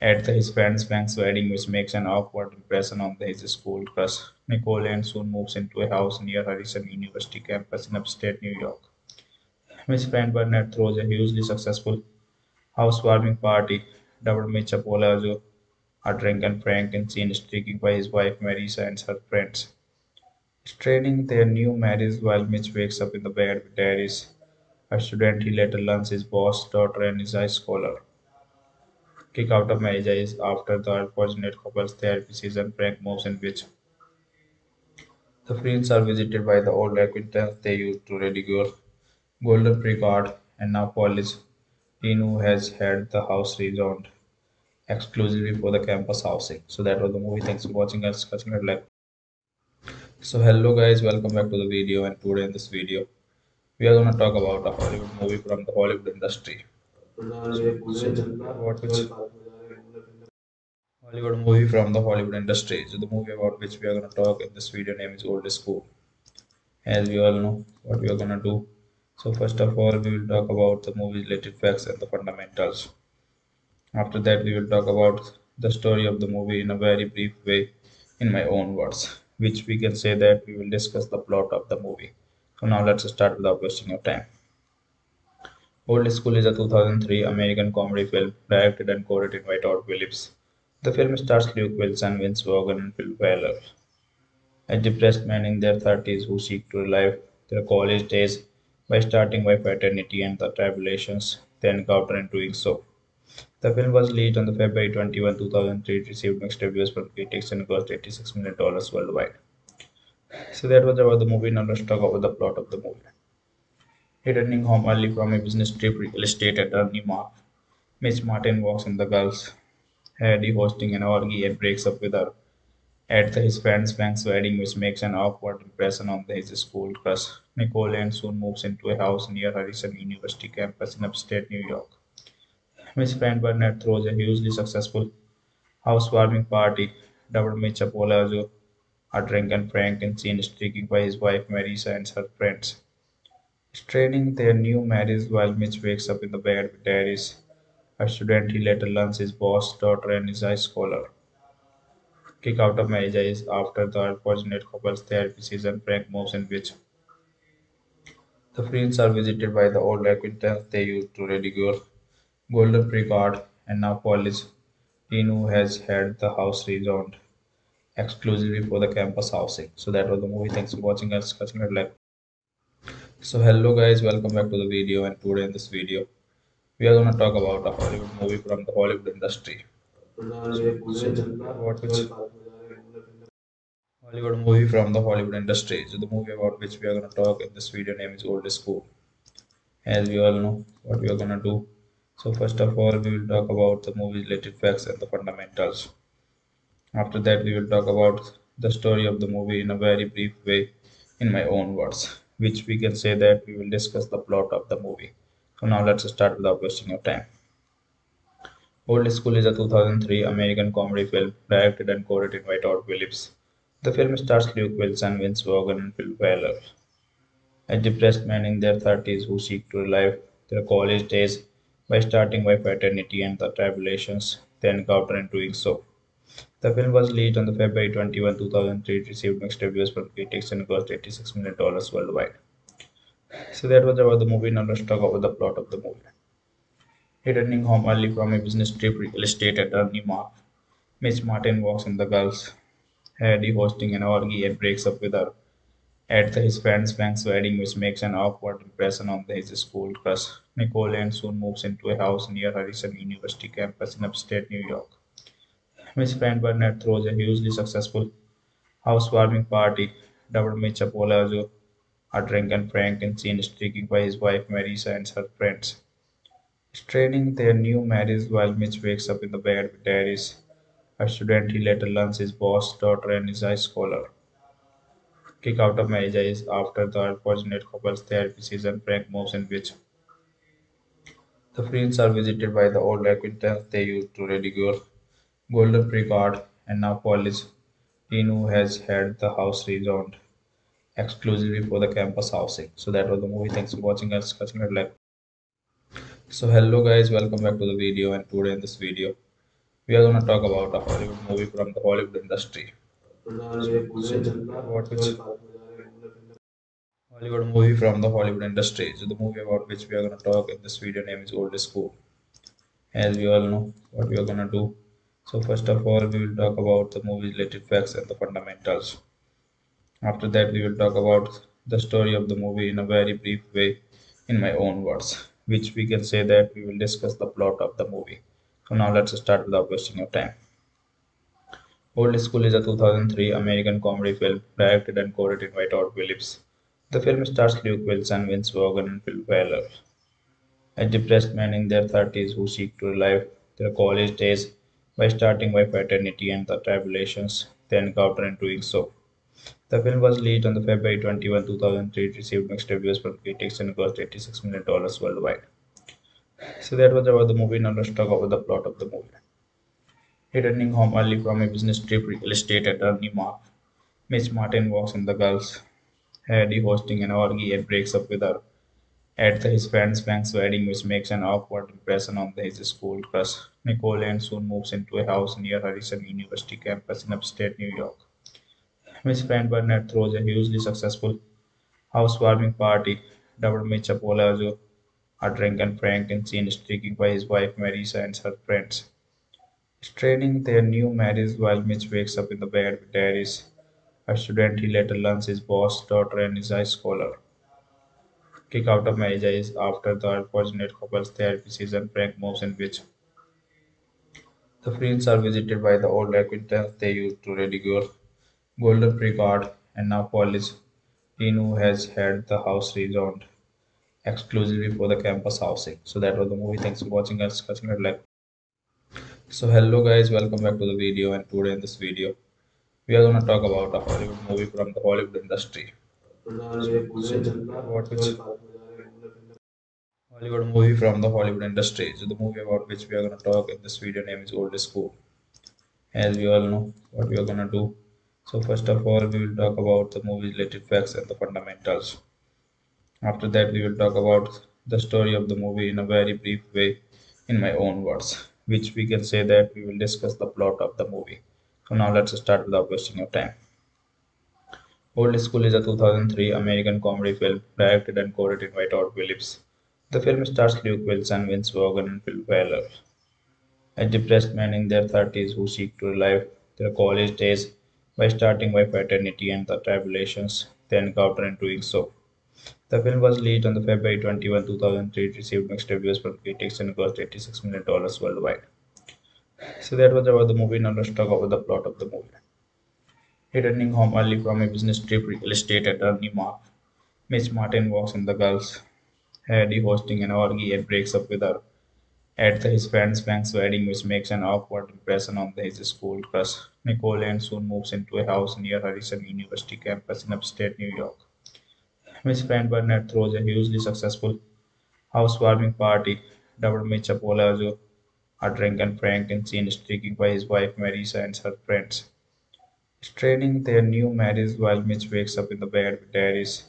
at his friend Frank's wedding, which makes an awkward impression on his school crush Nicole, and soon moves into a house near Harrison University campus in upstate New York. Miss Fran Burnett throws a hugely successful housewarming party, dubbed Mitch Apollo, are drunk and pranked and seen streaking by his wife Marisa and her friends. Straining their new marriage while Mitch wakes up in the bed with Darius, a student he later learns is boss, daughter, and is a scholar. Kick out of marriage is after the unfortunate couple's therapy season prank moves in which the friends are visited by the old acquaintance they used to ridicule. Golden Precard and now Polish teen who has had the house rezoned exclusively for the campus housing. So that was the movie. Thanks for watching and discussing it like. So hello guys, welcome back to the video, and today in this video we are going to talk about a Hollywood movie from the Hollywood industry. Hollywood movie from the Hollywood industry. So the movie about which we are going to talk in this video name is Old School. As we all know what we are going to do. So first of all we will talk about the movie related facts and the fundamentals. After that we will talk about the story of the movie in a very brief way in my own words, which we can say that we will discuss the plot of the movie. So now let's start without wasting your time. Old School is a 2003 American comedy film directed and co-written by Todd Phillips. The film stars Luke Wilson, Vince Vaughn, and Will Ferrell, a depressed man in their 30s who seek to relive their college days by starting by fraternity and the tribulations they encounter in doing so. The film was released on February 21, 2003. It received mixed reviews from critics and cost $86 million worldwide. So that was about the movie. Now let's talk about the plot of the movie. Returning home early from a business trip, real estate attorney Mitch Martin walks in the girls' Hardy hosting an orgy and breaks up with her at his friend's Frank's wedding, which makes an awkward impression on his school crush Nicole and soon moves into a house near Harrison University campus in upstate New York. Miss Fran Burnett throws a hugely successful housewarming party. Double Mitch Apollo are drunk and pranked and seen streaking by his wife Marisa and her friends. Straining their new marriage while Mitch wakes up in the bed with Darius, a student he later learns is boss, daughter, and is a scholar. Kick out of marriage is after the unfortunate couple's therapy season prank moves in which the friends are visited by the old acquaintance they used to ridicule. Golden Precard and now Polish teen who has had the house rezoned exclusively for the campus housing. So that was the movie. Thanks for watching and discussing it like. So hello guys, welcome back to the video, and today in this video we are going to talk about a Hollywood movie from the Hollywood industry. Hollywood movie from the Hollywood industry. So the movie about which we are going to talk in this video name is Old School. As we all know what we are going to do. So first of all we will talk about the movie related facts and the fundamentals. After that we will talk about the story of the movie in a very brief way in my own words, which we can say that we will discuss the plot of the movie. So now let's start without wasting your time. Old School is a 2003 American comedy film directed and co-written by Todd Phillips. The film stars Luke Wilson, Vince Vaughn, and Will Ferrell, a depressed man in their 30s who seek to relive their college days by starting by fraternity and the tribulations they encounter in doing so. The film was released on February 21, 2003. It received mixed reviews from critics and cost $86 million worldwide. So that was about the movie. Now let's talk about the plot of the movie. Returning home early from a business trip, real estate attorney Mitch Martin walks in the girls' Hardy hosting an orgy and breaks up with her at his friend's Frank's wedding, which makes an awkward impression on his school crush Nicole and soon moves into a house near Harrison University campus in upstate New York. Miss Fran Burnett throws a hugely successful housewarming party. Double Mitch Apollo are drunk and pranked and seen streaking by his wife Marisa and her friends. Straining their new marriage while Mitch wakes up in the bed with Darius, a student he later learns is boss, daughter, and is a scholar. Kick out of marriage is after the unfortunate couple's therapy season prank moves in which the friends are visited by the old acquaintance they used to ridicule. Golden Precard and now Polish teen who has had the house rezoned exclusively for the campus housing. So that was the movie. Thanks for watching and discussing it like. So hello guys, welcome back to the video, and today in this video we are going to talk about a Hollywood movie from the Hollywood industry. Hollywood movie from the Hollywood industry. So the movie about which we are going to talk in this video name is Old School. As we all know what we are going to do. So first of all, we will talk about the movie related facts and the fundamentals. After that, we will talk about the story of the movie in a very brief way in my own words, which we can say that we will discuss the plot of the movie. So now let's start without wasting your time. Old School is a 2003 American comedy film directed and co-written by Todd Phillips. The film stars Luke Wilson, Vince Vaughn, and Will Ferrell as depressed men in their 30s who seek to relive their college days by starting by fraternity and the tribulations they encounter in doing so. The film was released on February 21, 2003. It received mixed reviews from critics and cost $86 million worldwide. So that was about the movie. Now let's talk about the plot of the movie. Returning home early from a business trip, real estate attorney Mark, Miss Martin walks on the girls, Harry hosting an orgy, and breaks up with her at his friend's Frank's wedding, which makes an awkward impression on his school crush, Nicole, and soon moves into a house near Harrison University campus in upstate New York. Miss Fran Burnett throws a hugely successful housewarming party. Double Mitch Apollo are drunken Frank and seen streaking by his wife Marisa and her friends, straining their new marriage while Mitch wakes up in the bed with Darius, a student he later learns his boss, daughter, and is a scholar. Kick out of marriage is after the unfortunate couple's therapy season. Frank moves in which the friends are visited by the old acquaintance they used to ridicule, Golden Precard, and now Polish Renu has had the house rezoned exclusively for the campus housing. So that was the movie. Thanks for watching us. So hello guys, welcome back to the video, and today in this video we are going to talk about a Hollywood movie from the Hollywood industry. Hollywood movie from the Hollywood industry. So the movie about which we are going to talk in this video name is Old School. As we all know what we are going to do. So first of all, we will talk about the movie related facts and the fundamentals. After that, we will talk about the story of the movie in a very brief way in my own words, which we can say that we will discuss the plot of the movie. So now let's start without wasting your time. Old School is a 2003 American comedy film directed and co-written by Todd Phillips. The film stars Luke Wilson, Vince Vaughn, and Will Ferrell as depressed men in their 30s who seek to relive their college days by starting by fraternity and the tribulations they encounter in doing so. The film was released on February 21, 2003. It received mixed reviews from critics and cost $86 million worldwide. So that was about the movie. Now let's talk about the plot of the movie. Returning home early from a business trip, real estate attorney Mark, Miss Martin walks on the girls, Harry hosting an orgy, and breaks up with her at his friend's Frank's wedding, which makes an awkward impression on his school crush, Nicole, and soon moves into a house near Harrison University campus in upstate New York. Miss Fran Burnett throws a hugely successful housewarming party. Double Mitch Apollo are drunken Frank and seen streaking by his wife Marisa and her friends, straining their new marriage while Mitch wakes up in the bed with Darius,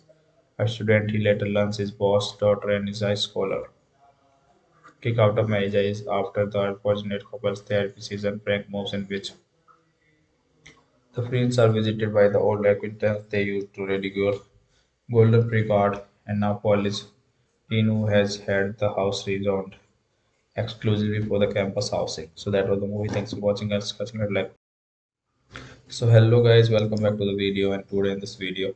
a student he later learns his boss, daughter, and is a scholar. Kick out of marriage is after the unfortunate couple's therapy season. Frank moves in which the friends are visited by the old acquaintance they used to ridicule, Golden Precard, and now Polish Renu has had the house rezoned exclusively for the campus housing. So that was the movie. Thanks for watching us. So hello guys, welcome back to the video, and today in this video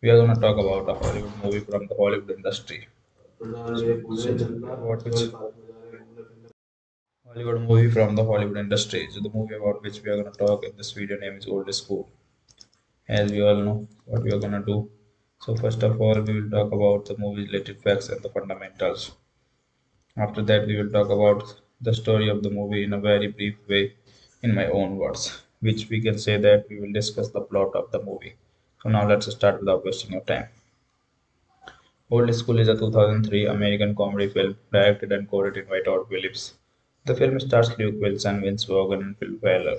we are going to talk about a Hollywood movie from the Hollywood industry. Hollywood movie from the Hollywood industry. So the movie about which we are going to talk in this video name is Old School. As we all know what we are going to do. So first of all, we will talk about the movie related facts and the fundamentals. After that, we will talk about the story of the movie in a very brief way in my own words, which we can say that we will discuss the plot of the movie. So now let's start without wasting your time. Old School is a 2003 American comedy film directed and co-written by Todd Phillips. The film stars Luke Wilson, Vince Vaughn, and Will Ferrell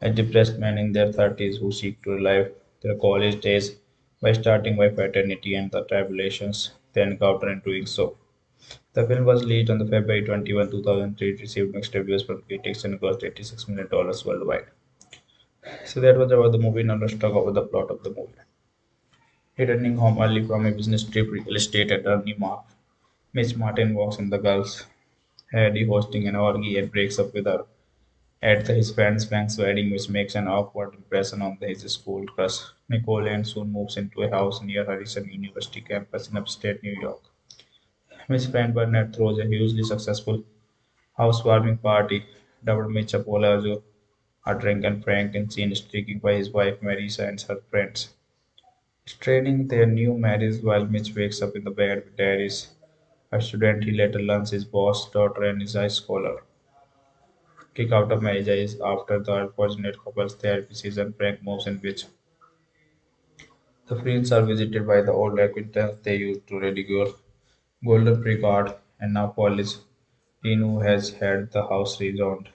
as depressed men in their 30s who seek to relive their college days by starting by fraternity and the tribulations they encounter in doing so. The film was released on February 21, 2003. It received mixed reviews from critics and cost $86 million worldwide. So that was about the movie. Now let's talk about the plot of the movie. Returning home early from a business trip, real estate attorney Mark, Miss Martin walks on the girls, Harry hosting an orgy, and breaks up with her at his friend Frank's wedding, which makes an awkward impression on his school crush, Nicole, and soon moves into a house near Harrison University campus in upstate New York. Miss Fran Burnett throws a hugely successful housewarming party. Double Mitch Apollo are drunken Frank and seen streaking by his wife Marisa and her friends. Straining their new marriage while Mitch wakes up in the bed with Darius, a student he later learns his boss, daughter, and is a scholar. Kick out of marriage is after the unfortunate couple's therapy season, Frank moves in which the friends are visited by the old acquaintance they used to ridicule, Golden Precard, and now Polish, teen who has had the house rezoned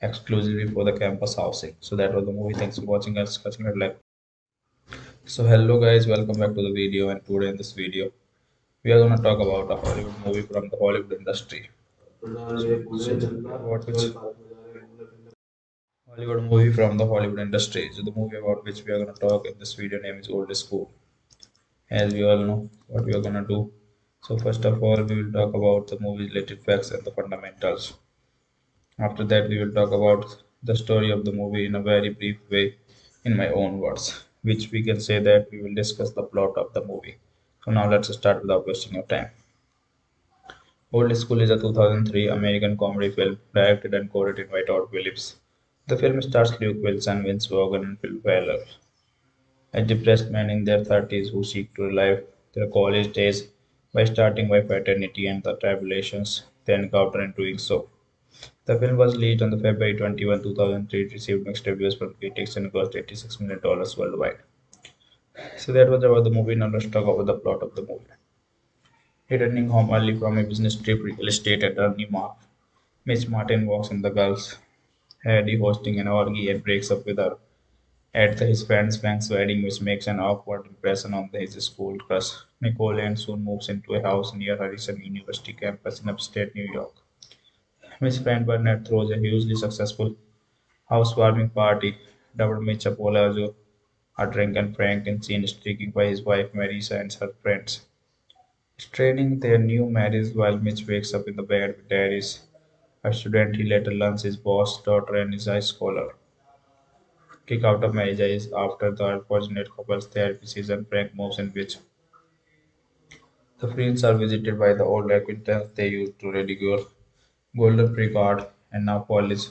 exclusively for the campus housing. So that was the movie. Thanks for watching us. So hello guys, welcome back to the video, and today in this video we are going to talk about a Hollywood movie from the Hollywood industry. Hollywood movie from the Hollywood industry. So the movie about which we are going to talk in this video name is Old School. As we all know what we are going to do. So first of all, we will talk about the movie related facts and the fundamentals. After that, we will talk about the story of the movie in a very brief way, in my own words, which we can say that we will discuss the plot of the movie. So now let's start without wasting your time. Old School is a 2003 American comedy film directed and co-written by Todd Phillips. The film stars Luke Wilson, Vince Vaughn, and Will Ferrell, a depressed man in their 30s who seek to relive their college days by starting by fraternity and the tribulations they encounter in doing so. The film was released on the February 21, 2003. It received mixed reviews from critics and cost $86 million worldwide. So that was about the movie. Now let's talk about the plot of the movie. Returning home early from a business trip, real estate attorney Mark, Miss Martin walks in the girls' Hardy hosting an orgy and breaks up with her at his friend Frank's wedding, which makes an awkward impression on his school crush, Nicole, and soon moves into a house near Harrison University campus in upstate New York. Miss Fran Burnett throws a hugely successful housewarming party. Double Mitch Apollo are drunken Frank and seen streaking by his wife Marisa and her friends. Straining their new marriage while Mitch wakes up in the bed with Darius, a student he later learns his boss, daughter, and is a scholar. Kick out of marriage is after the unfortunate couple's therapy season, Frank moves in which the friends are visited by the old acquaintance they used to ridicule, Golden Precard, and now Polish,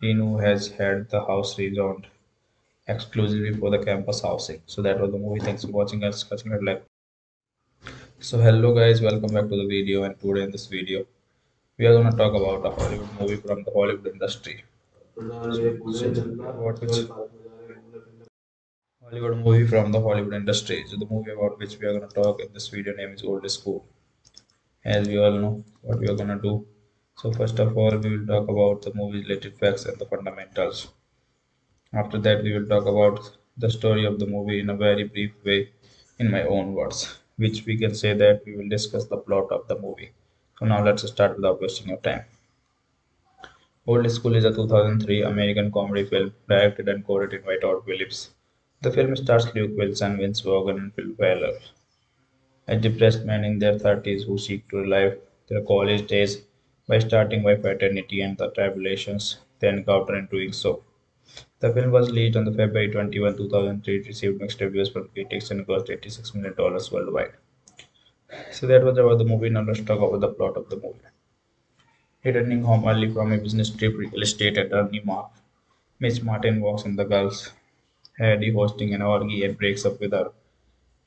teen who has had the house rezoned exclusively for the campus housing. So that was the movie. Thanks for watching us. So hello guys, welcome back to the video, and today in this video we are going to talk about a Hollywood movie from the Hollywood industry. Hollywood movie from the Hollywood industry. So the movie about which we are going to talk in this video name is Old School. As we all know what we are going to do. So first of all, we will talk about the movie related facts and the fundamentals. After that, we will talk about the story of the movie in a very brief way, in my own words, which we can say that we will discuss the plot of the movie. So now let's start without wasting your time. Old School is a 2003 American comedy film directed and co-written by Todd Phillips. The film stars Luke Wilson, Vince Vaughn, and Will Ferrell, a depressed man in their 30s who seek to relive their college days by starting by fraternity and the tribulations they encounter in doing so. The film was released on the February 21, 2003. It received mixed reviews from critics and cost $86 million worldwide. So that was about the movie. Now let's talk about the plot of the movie. Returning home early from a business trip, real estate attorney Mark, Miss Martin walks in the girls' Hardy hosting an orgy and breaks up with her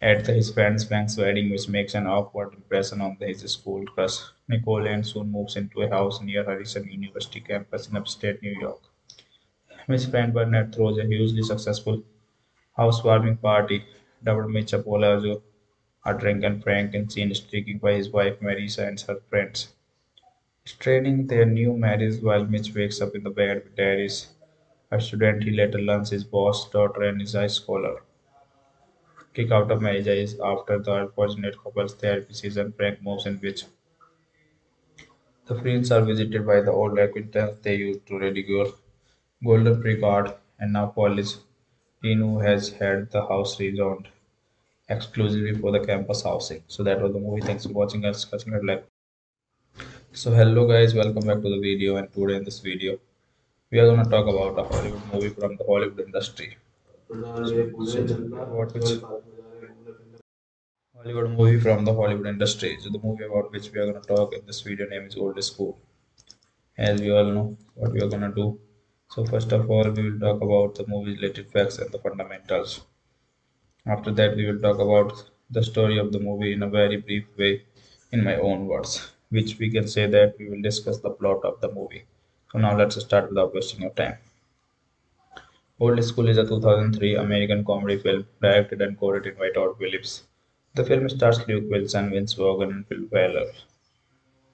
at his friend Frank's wedding, which makes an awkward impression on his school crush, Nicole, and soon moves into a house near Harrison University campus in upstate New York. Miss Fran Burnett throws a hugely successful housewarming party. Double Mitch Apollo are drunken Frank and seen streaking by his wife Marisa and her friends. Straining their new marriage while Mitch wakes up in the bed with Darius, a student he later learns his boss, daughter, and is a scholar. Kick out of marriage is after the unfortunate couple's therapy season, Frank moves in which the friends are visited by the old acquaintance they used to ridicule, Golden Precard, and now Polish, teen who has had the house rezoned exclusively for the campus housing. So that was the movie. Thanks for watching us. So hello guys, welcome back to the video, and today in this video we are going to talk about a Hollywood movie from the Hollywood industry. Hollywood movie from the Hollywood industry. So the movie about which we are going to talk in this video name is Old School. As we all know, what we are going to do. So first of all, we will talk about the movie's related facts and the fundamentals. After that, we will talk about the story of the movie in a very brief way, in my own words, which we can say that we will discuss the plot of the movie. So now let's start without wasting your time. Old School is a 2003 American comedy film directed and co-written by Todd Phillips. The film stars Luke Wilson, Vince Vaughn, and Will Ferrell,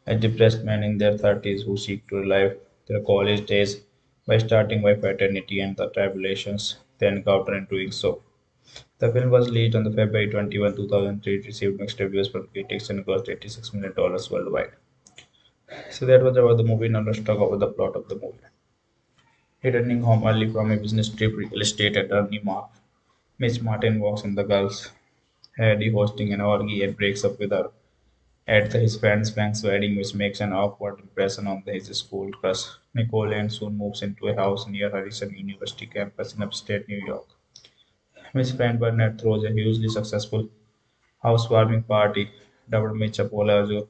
a depressed man in their 30s who seek to relive their college days by starting by fraternity and the tribulations they encounter in doing so. The film was released on February 21, 2003. It received mixed reviews from critics and cost $86 million worldwide. So that was about the movie. Now let's talk about the plot of the movie. Returning home early from a business trip, real estate attorney Miss Martin walks on the girls' Eddie hosting an orgy and breaks up with her at his friend's Frank's wedding, which makes an awkward impression on his school crush Nicole, and soon moves into a house near Harrison University campus in upstate New York. Miss Fran Burnett throws a hugely successful housewarming party. Double Mitch Apollo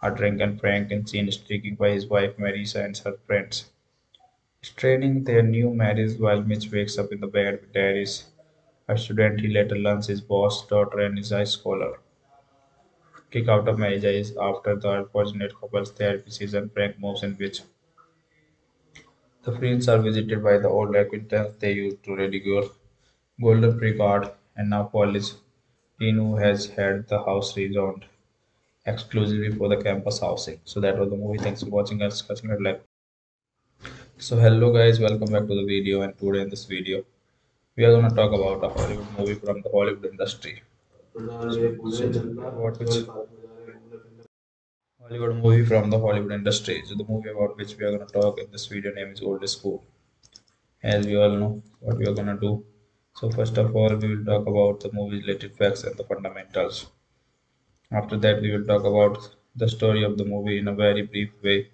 are drunken Frank and seen streaking by his wife Marisa and her friends, straining their new marriage while Mitch wakes up in the bed with Darius, a student he later learns his boss, daughter, and his high scholar. Kick out of marriage is after the unfortunate couple's therapy season. Frank moves in which the friends are visited by the old acquaintance they used to ridicule, Golden Precard, and now Polish Dean, who has had the house rezoned exclusively for the campus housing. So that was the movie. Thanks for watching us. So hello guys, welcome back to the video, and today in this video we are going to talk about a Hollywood movie from the Hollywood industry. Hollywood movie from the Hollywood industry. So the movie about which we are going to talk in this video name is Old School. As we all know, what we are going to do. So first of all, we will talk about the movie's related facts and the fundamentals. After that, we will talk about the story of the movie in a very brief way,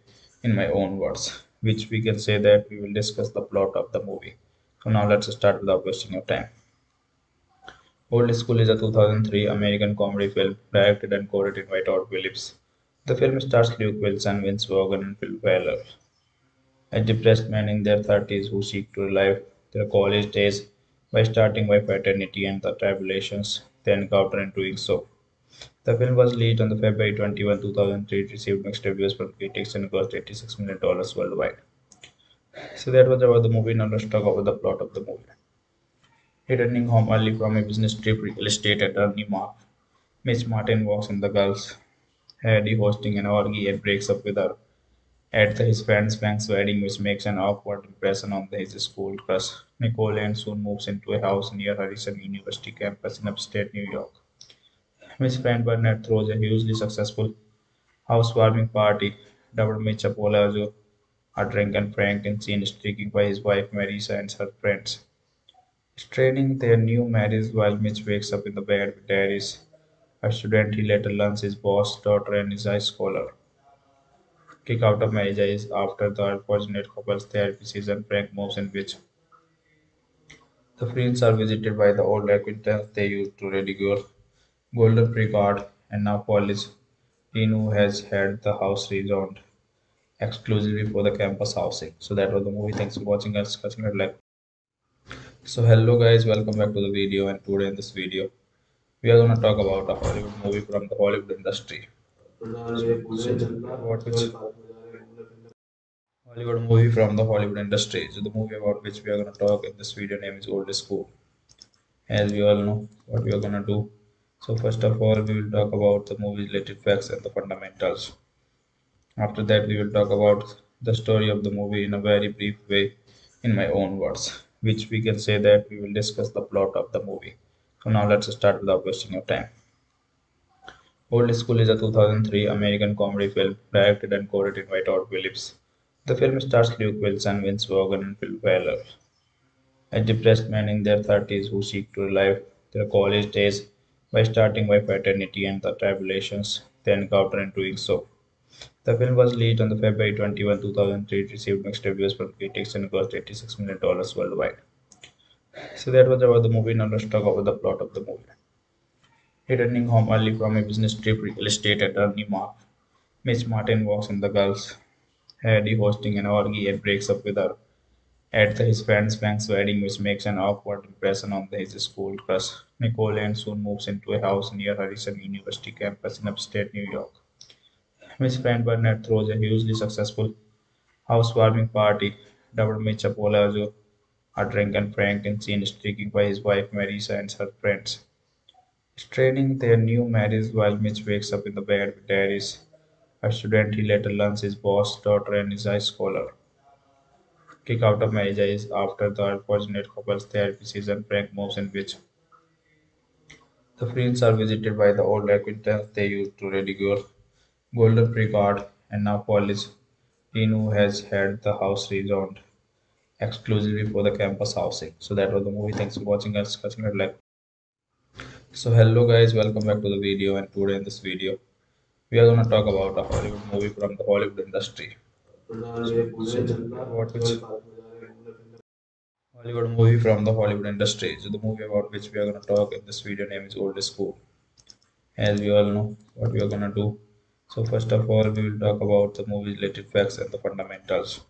in my own words, which we can say that we will discuss the plot of the movie. So now let's start without wasting your time. Old School is a 2003 American comedy film directed and co-written by Todd Phillips. The film stars Luke Wilson, Vince Vaughn, and Will Ferrell, a depressed man in their 30s who seek to relive their college days by starting by fraternity and the tribulations they encounter in doing so. The film was released on February 21, 2003. It received mixed reviews from critics and cost $86 million worldwide. So that was about the movie. Now let's talk about the plot of the movie. Returning home early from a business trip, real estate attorney Miss Martin walks on the girls' Eddie hosting an orgy and breaks up with her at his friend's Frank's wedding, which makes an awkward impression on his school crush Nicole, and soon moves into a house near Harrison University campus in upstate New York. Miss Fran Burnett throws a hugely successful housewarming party. Double Mitch Apollo are drunken Frank and seen streaking by his wife Marisa and her friends, straining their new marriage while Mitch wakes up in the bed with Darius, a student he later learns his boss, daughter, and his high scholar. Kick out of marriage is after the unfortunate couple's therapy season. Frank moves in which the friends are visited by the old acquaintance they used to ridicule, Golden Precard, and now Polish Dean, who has had the house rezoned exclusively for the campus housing. So that was the movie. Thanks for watching us. So hello guys, welcome back to the video, and today in this video we are going to talk about a Hollywood movie from the Hollywood industry. Hollywood movie from the Hollywood industry. So the movie about which we are going to talk in this video name is Old School. As we all know, what we are going to do. So first of all, we will talk about the movie's related facts and the fundamentals. After that, we will talk about the story of the movie in a very brief way, in my own words, which we can say that we will discuss the plot of the movie. So now let's start without wasting your time. Old School is a 2003 American comedy film directed and co-written by Todd Phillips. The film stars Luke Wilson, Vince Vaughn, and Will Ferrell, a depressed man in their 30s who seek to relive their college days by starting by fraternity and the tribulations they encounter in doing so. The film was released on the February 21, 2003. It received mixed reviews from critics and cost $86 million worldwide. So that was about the movie. Now let's talk about the plot of the movie. Returning home early from a business trip, real estate attorney Mark, Miss Martin walks in the girls' head hosting an orgy and breaks up with her at his friend's Frank's wedding, which makes an awkward impression on his school crush Nicole, and soon moves into a house near Harrison University campus in upstate New York. Miss Fran Burnett throws a hugely successful housewarming party. Double Mitch Apollo are drunk and Frank and seen streaking by his wife Marisa and her friends. Straining their new marriage while Mitch wakes up in the bed with Darius, a student he later learns his boss, daughter, and his high scholar. Kick out of marriage is after the unfortunate couple's therapy season, Frank moves in which the friends are visited by the old acquaintance they used to ridicule, Golden Precard, and now Polish Dean, who has had the house rezoned exclusively for the campus housing. So that was the movie. Thanks for watching us. So hello guys, welcome back to the video, and today in this video we are going to talk about a Hollywood movie from the Hollywood industry. Hollywood movie from the Hollywood industry. So the movie about which we are going to talk in this video name is Old School. As we all know what we are going to do. So first of all, we will talk about the movie related facts and the fundamentals.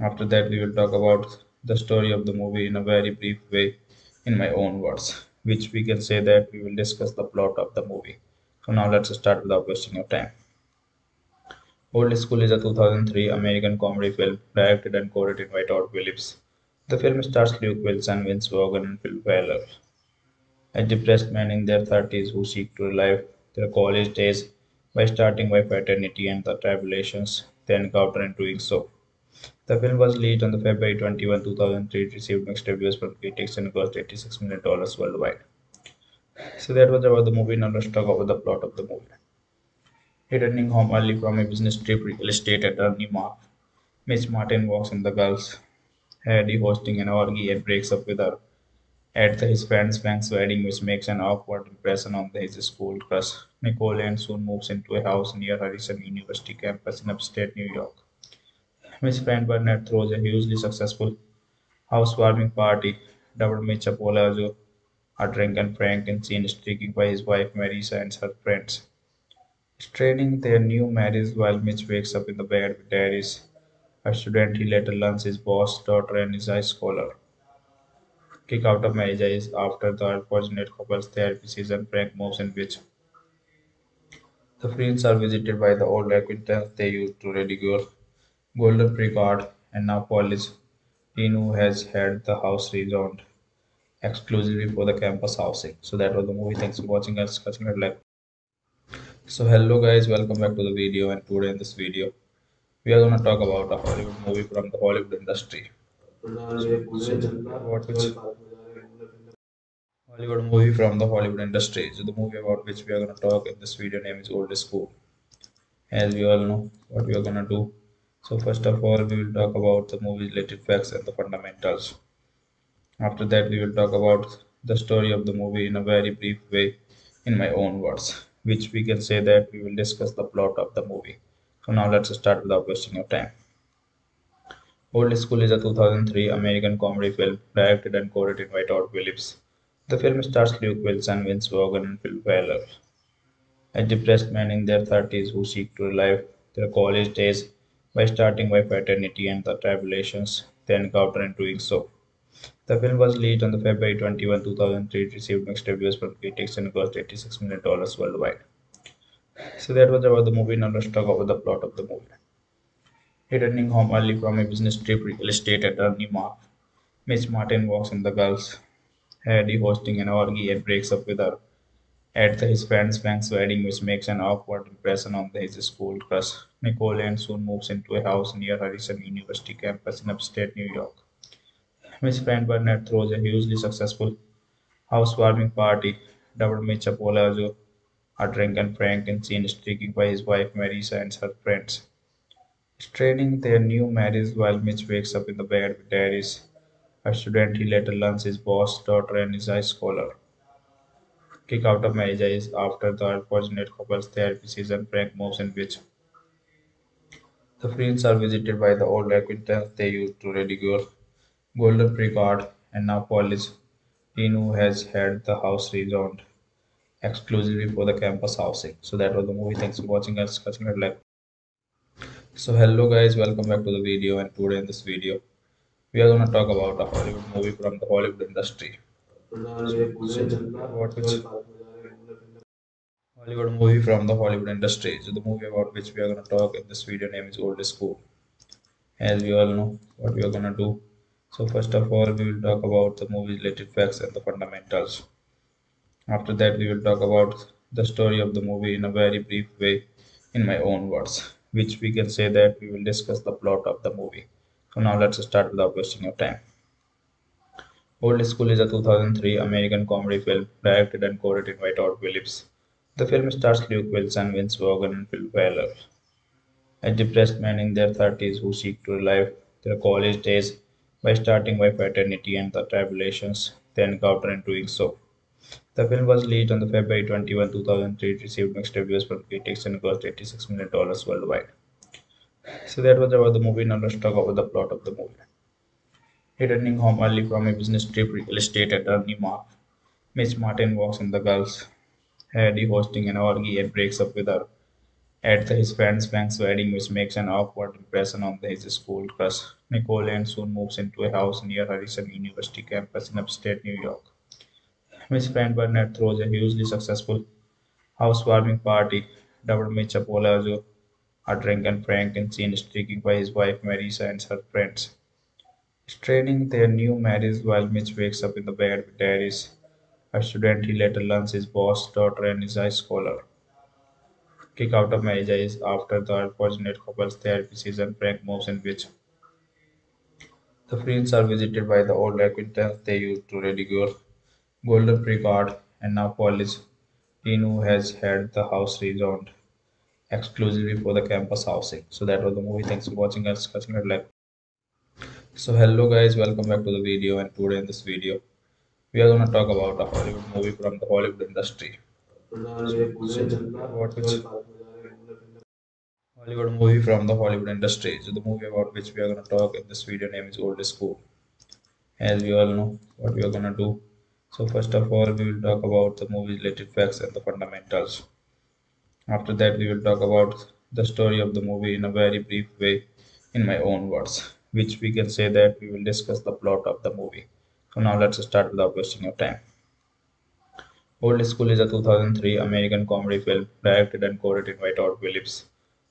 After that, we will talk about the story of the movie in a very brief way in my own words, which we can say that we will discuss the plot of the movie. So now let's start without wasting your time. Old School is a 2003 American comedy film directed and co-written by Todd Phillips. The film stars Luke Wilson, Vince Vaughn, and Will Ferrell, a depressed man in their 30s who seek to relive their college days by starting by fraternity and the tribulations they encounter in doing so. The film was released on the February 21, 2003. It received mixed reviews from critics and cost $86 million worldwide. So that was about the movie. Now let's talk about the plot of the movie. Returning home early from a business trip, real estate attorney Mark, Miss Martin walks in the girls' head hosting an orgy and breaks up with her at his friend's Frank's wedding, which makes an awkward impression on his school crush Nicole, and soon moves into a house near Harrison University campus in upstate New York. Miss Fran Burnett throws a hugely successful housewarming party. Double Mitch Apollo are drunk and Frank and seen streaking by his wife Marisa and her friends. Straining their new marriage while Mitch wakes up in the bed with Darius, a student he later learns his boss, daughter, and his high scholar. Kick out of marriage is after the unfortunate couple's therapy season, Frank moves in which the friends are visited by the old acquaintance they used to ridicule, Golden Precard, and now Polish Dean, who has had the house rezoned exclusively for the campus housing. So that was the movie. Thanks for watching us. So hello guys, welcome back to the video, and today in this video we are going to talk about a Hollywood movie from the Hollywood industry. Hollywood movie from the Hollywood industry. So the movie about which we are going to talk in this video name is Old School. As we all know what we are going to do. So first of all, we will talk about the movie related facts and the fundamentals. After that, we will talk about the story of the movie in a very brief way in my own words, which we can say that we will discuss the plot of the movie. So now let's start without wasting your time. Old School is a 2003 American comedy film directed and co-written by Todd Phillips. The film stars Luke Wilson, Vince Vaughn, and Will Ferrell, a depressed man in their 30s who seek to relive their college days by starting by fraternity and the tribulations they encounter in doing so. The film was released on the February 21, 2003. It received mixed reviews from critics and cost $86 million worldwide. So that was about the movie. Now let's talk about the plot of the movie. Returning home early from a business trip, real estate attorney Mark, Miss Martin walks in the girls' head hosting an orgy and breaks up with her at his friend's Frank's wedding, which makes an awkward impression on his school crush Nicole, and soon moves into a house near Harrison University campus in upstate New York. Miss Fran Burnett throws a hugely successful housewarming party. Double Mitch Apollo are drunk and Frank and seen streaking by his wife Marisa and her friends. Straining their new marriage while Mitch wakes up in the bed with Darius, a student he later learns his boss, daughter, and his high scholar. Kick out of marriage is after the unfortunate couple's therapy season, Frank moves in which The fields are visited by the old acquaintance they used to ridicule. Golden Picard, and now Polish Dean, who has had the house rezoned exclusively for the campus housing. So that was the movie. Thanks for watching and discussing it live. So hello guys, welcome back to the video, and today in this video we are going to talk about a Hollywood movie from the Hollywood industry. Hollywood movie from the Hollywood industry. So the movie about which we are going to talk in this video name is Old School. As we all know what we are going to do. So first of all, we will talk about the movie related facts and the fundamentals. After that, we will talk about the story of the movie in a very brief way, in my own words, which we can say that we will discuss the plot of the movie. So now let's start without wasting your time. Old School is a 2003 American comedy film directed and co-written by Todd Phillips. The film stars Luke Wilson, Vince Vaughn, and Will Ferrell, a depressed man in their 30s who seek to relive their college days by starting by fraternity and the tribulations they encounter in doing so. The film was released on the February 21, 2003. It received mixed reviews from critics and cost $86 million worldwide. So that was about the movie. Now let's talk about the plot of the movie. Returning home early from a business trip, real estate attorney Miss Martin walks on the girls, Harry hosting an orgy, and breaks up with her at his friend Frank's wedding, which makes an awkward impression on his school crush Nicole, and soon moves into a house near Harrison University campus in upstate New York. Miss Fran Burnett throws a hugely successful housewarming party. Double Mitch Apollo are drunken Frank and seen streaking by his wife Marisa and her friends, straining their new marriage, while Mitch wakes up in the bed with Darius, a student he later learns his boss' daughter and is a scholar. Kick out of marriage is after the unfortunate couple's therapy season. Frank moves in which the friends are visited by the old acquaintance they used to ridicule, Golden Picard, and now Polish Dean, who has had the house rezoned exclusively for the campus housing. So that was the movie. Thanks for watching and discussing it live. So hello guys, welcome back to the video, and today in this video we are going to talk about a Hollywood movie from the Hollywood industry. Hollywood movie from the Hollywood industry. So the movie about which we are going to talk in this video name is Old School. As we all know what we are going to do. So first of all, we will talk about the movie related facts and the fundamentals. After that, we will talk about the story of the movie in a very brief way, in my own words, which we can say that we will discuss the plot of the movie. So now let's start without wasting your time. Old School is a 2003 American comedy film directed and co-written by Todd Phillips.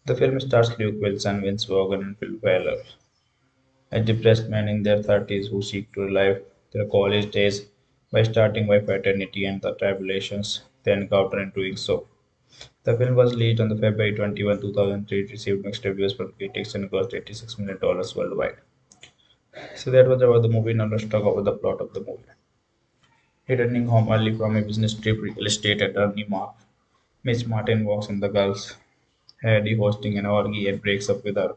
The film stars Luke Wilson, Vince Vaughn, and Will Ferrell, a depressed man in their 30s who seek to relive their college days by starting by fraternity and the tribulations they encounter in doing so. The film was released on the February 21, 2003. It received mixed reviews from critics and cost $86 million worldwide. So that was about the movie. Now let's talk about the plot of the movie. Returning home early from a business trip, real estate attorney Miss Martin walks on the girls, Harry hosting an orgy, and breaks up with her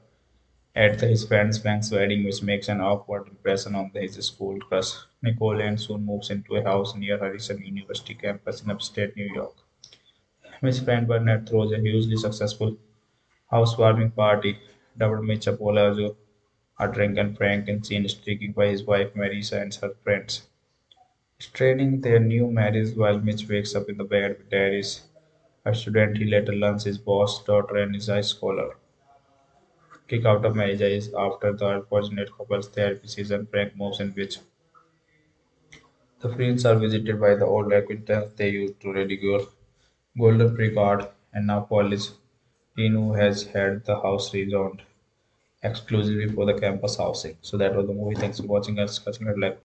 at his friend Frank's wedding, which makes an awkward impression on his school crush Nicole, and soon moves into a house near Harrison University campus in upstate New York. Miss Fran Burnett throws a hugely successful housewarming party. Double Mitch Apollo are drunken Frank and seen streaking by his wife Marisa and her friends, straining their new marriage, while Mitch wakes up in the bed with Darius, a student he later learns his boss' daughter and is a scholar. Kick out of marriage is after the unfortunate couple's therapy season. Frank moves in which the friends are visited by the old acquaintance they used to ridicule, Golden Picard, and now Polish Dean, who has had the house rezoned exclusively for the campus housing. So that was the movie. Thanks for watching and discussing it live.